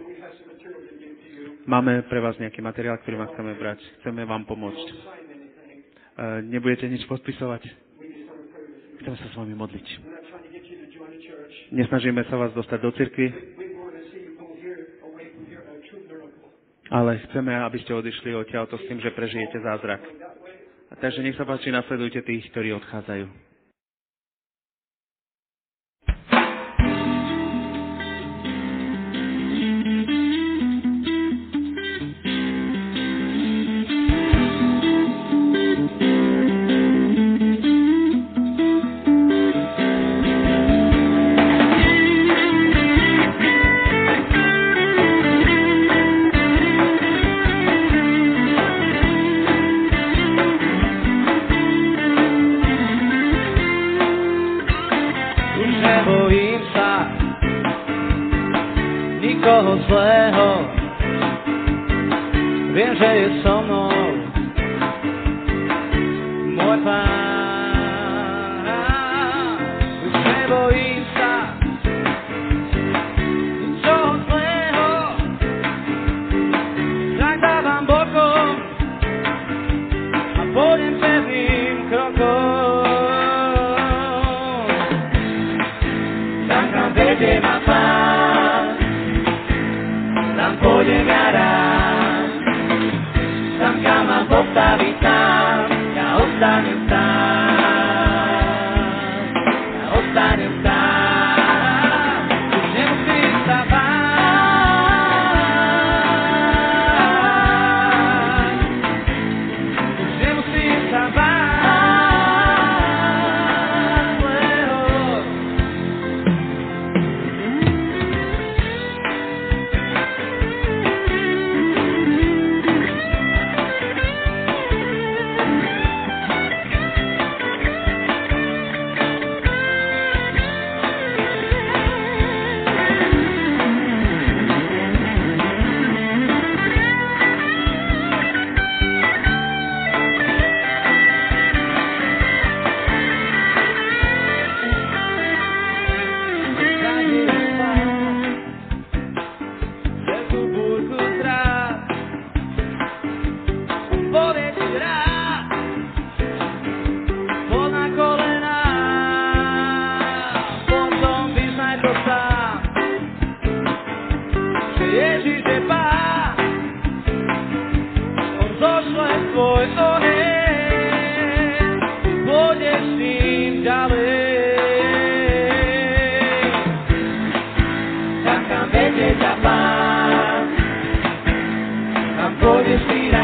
Máme pre vás nejaký materiál, ktorý vám chceme brať. Chceme vám pomôcť. Nebudete nič podpisovať. Chcem sa s vami modliť. Nesnažíme sa vás dostať do cirkvi, ale chceme, aby ste odišli odtiaľto s tým, že prežijete zázrak. Takže nech sa páči, nasledujte tých, ktorí odchádzajú. Tam pôjdeš ty na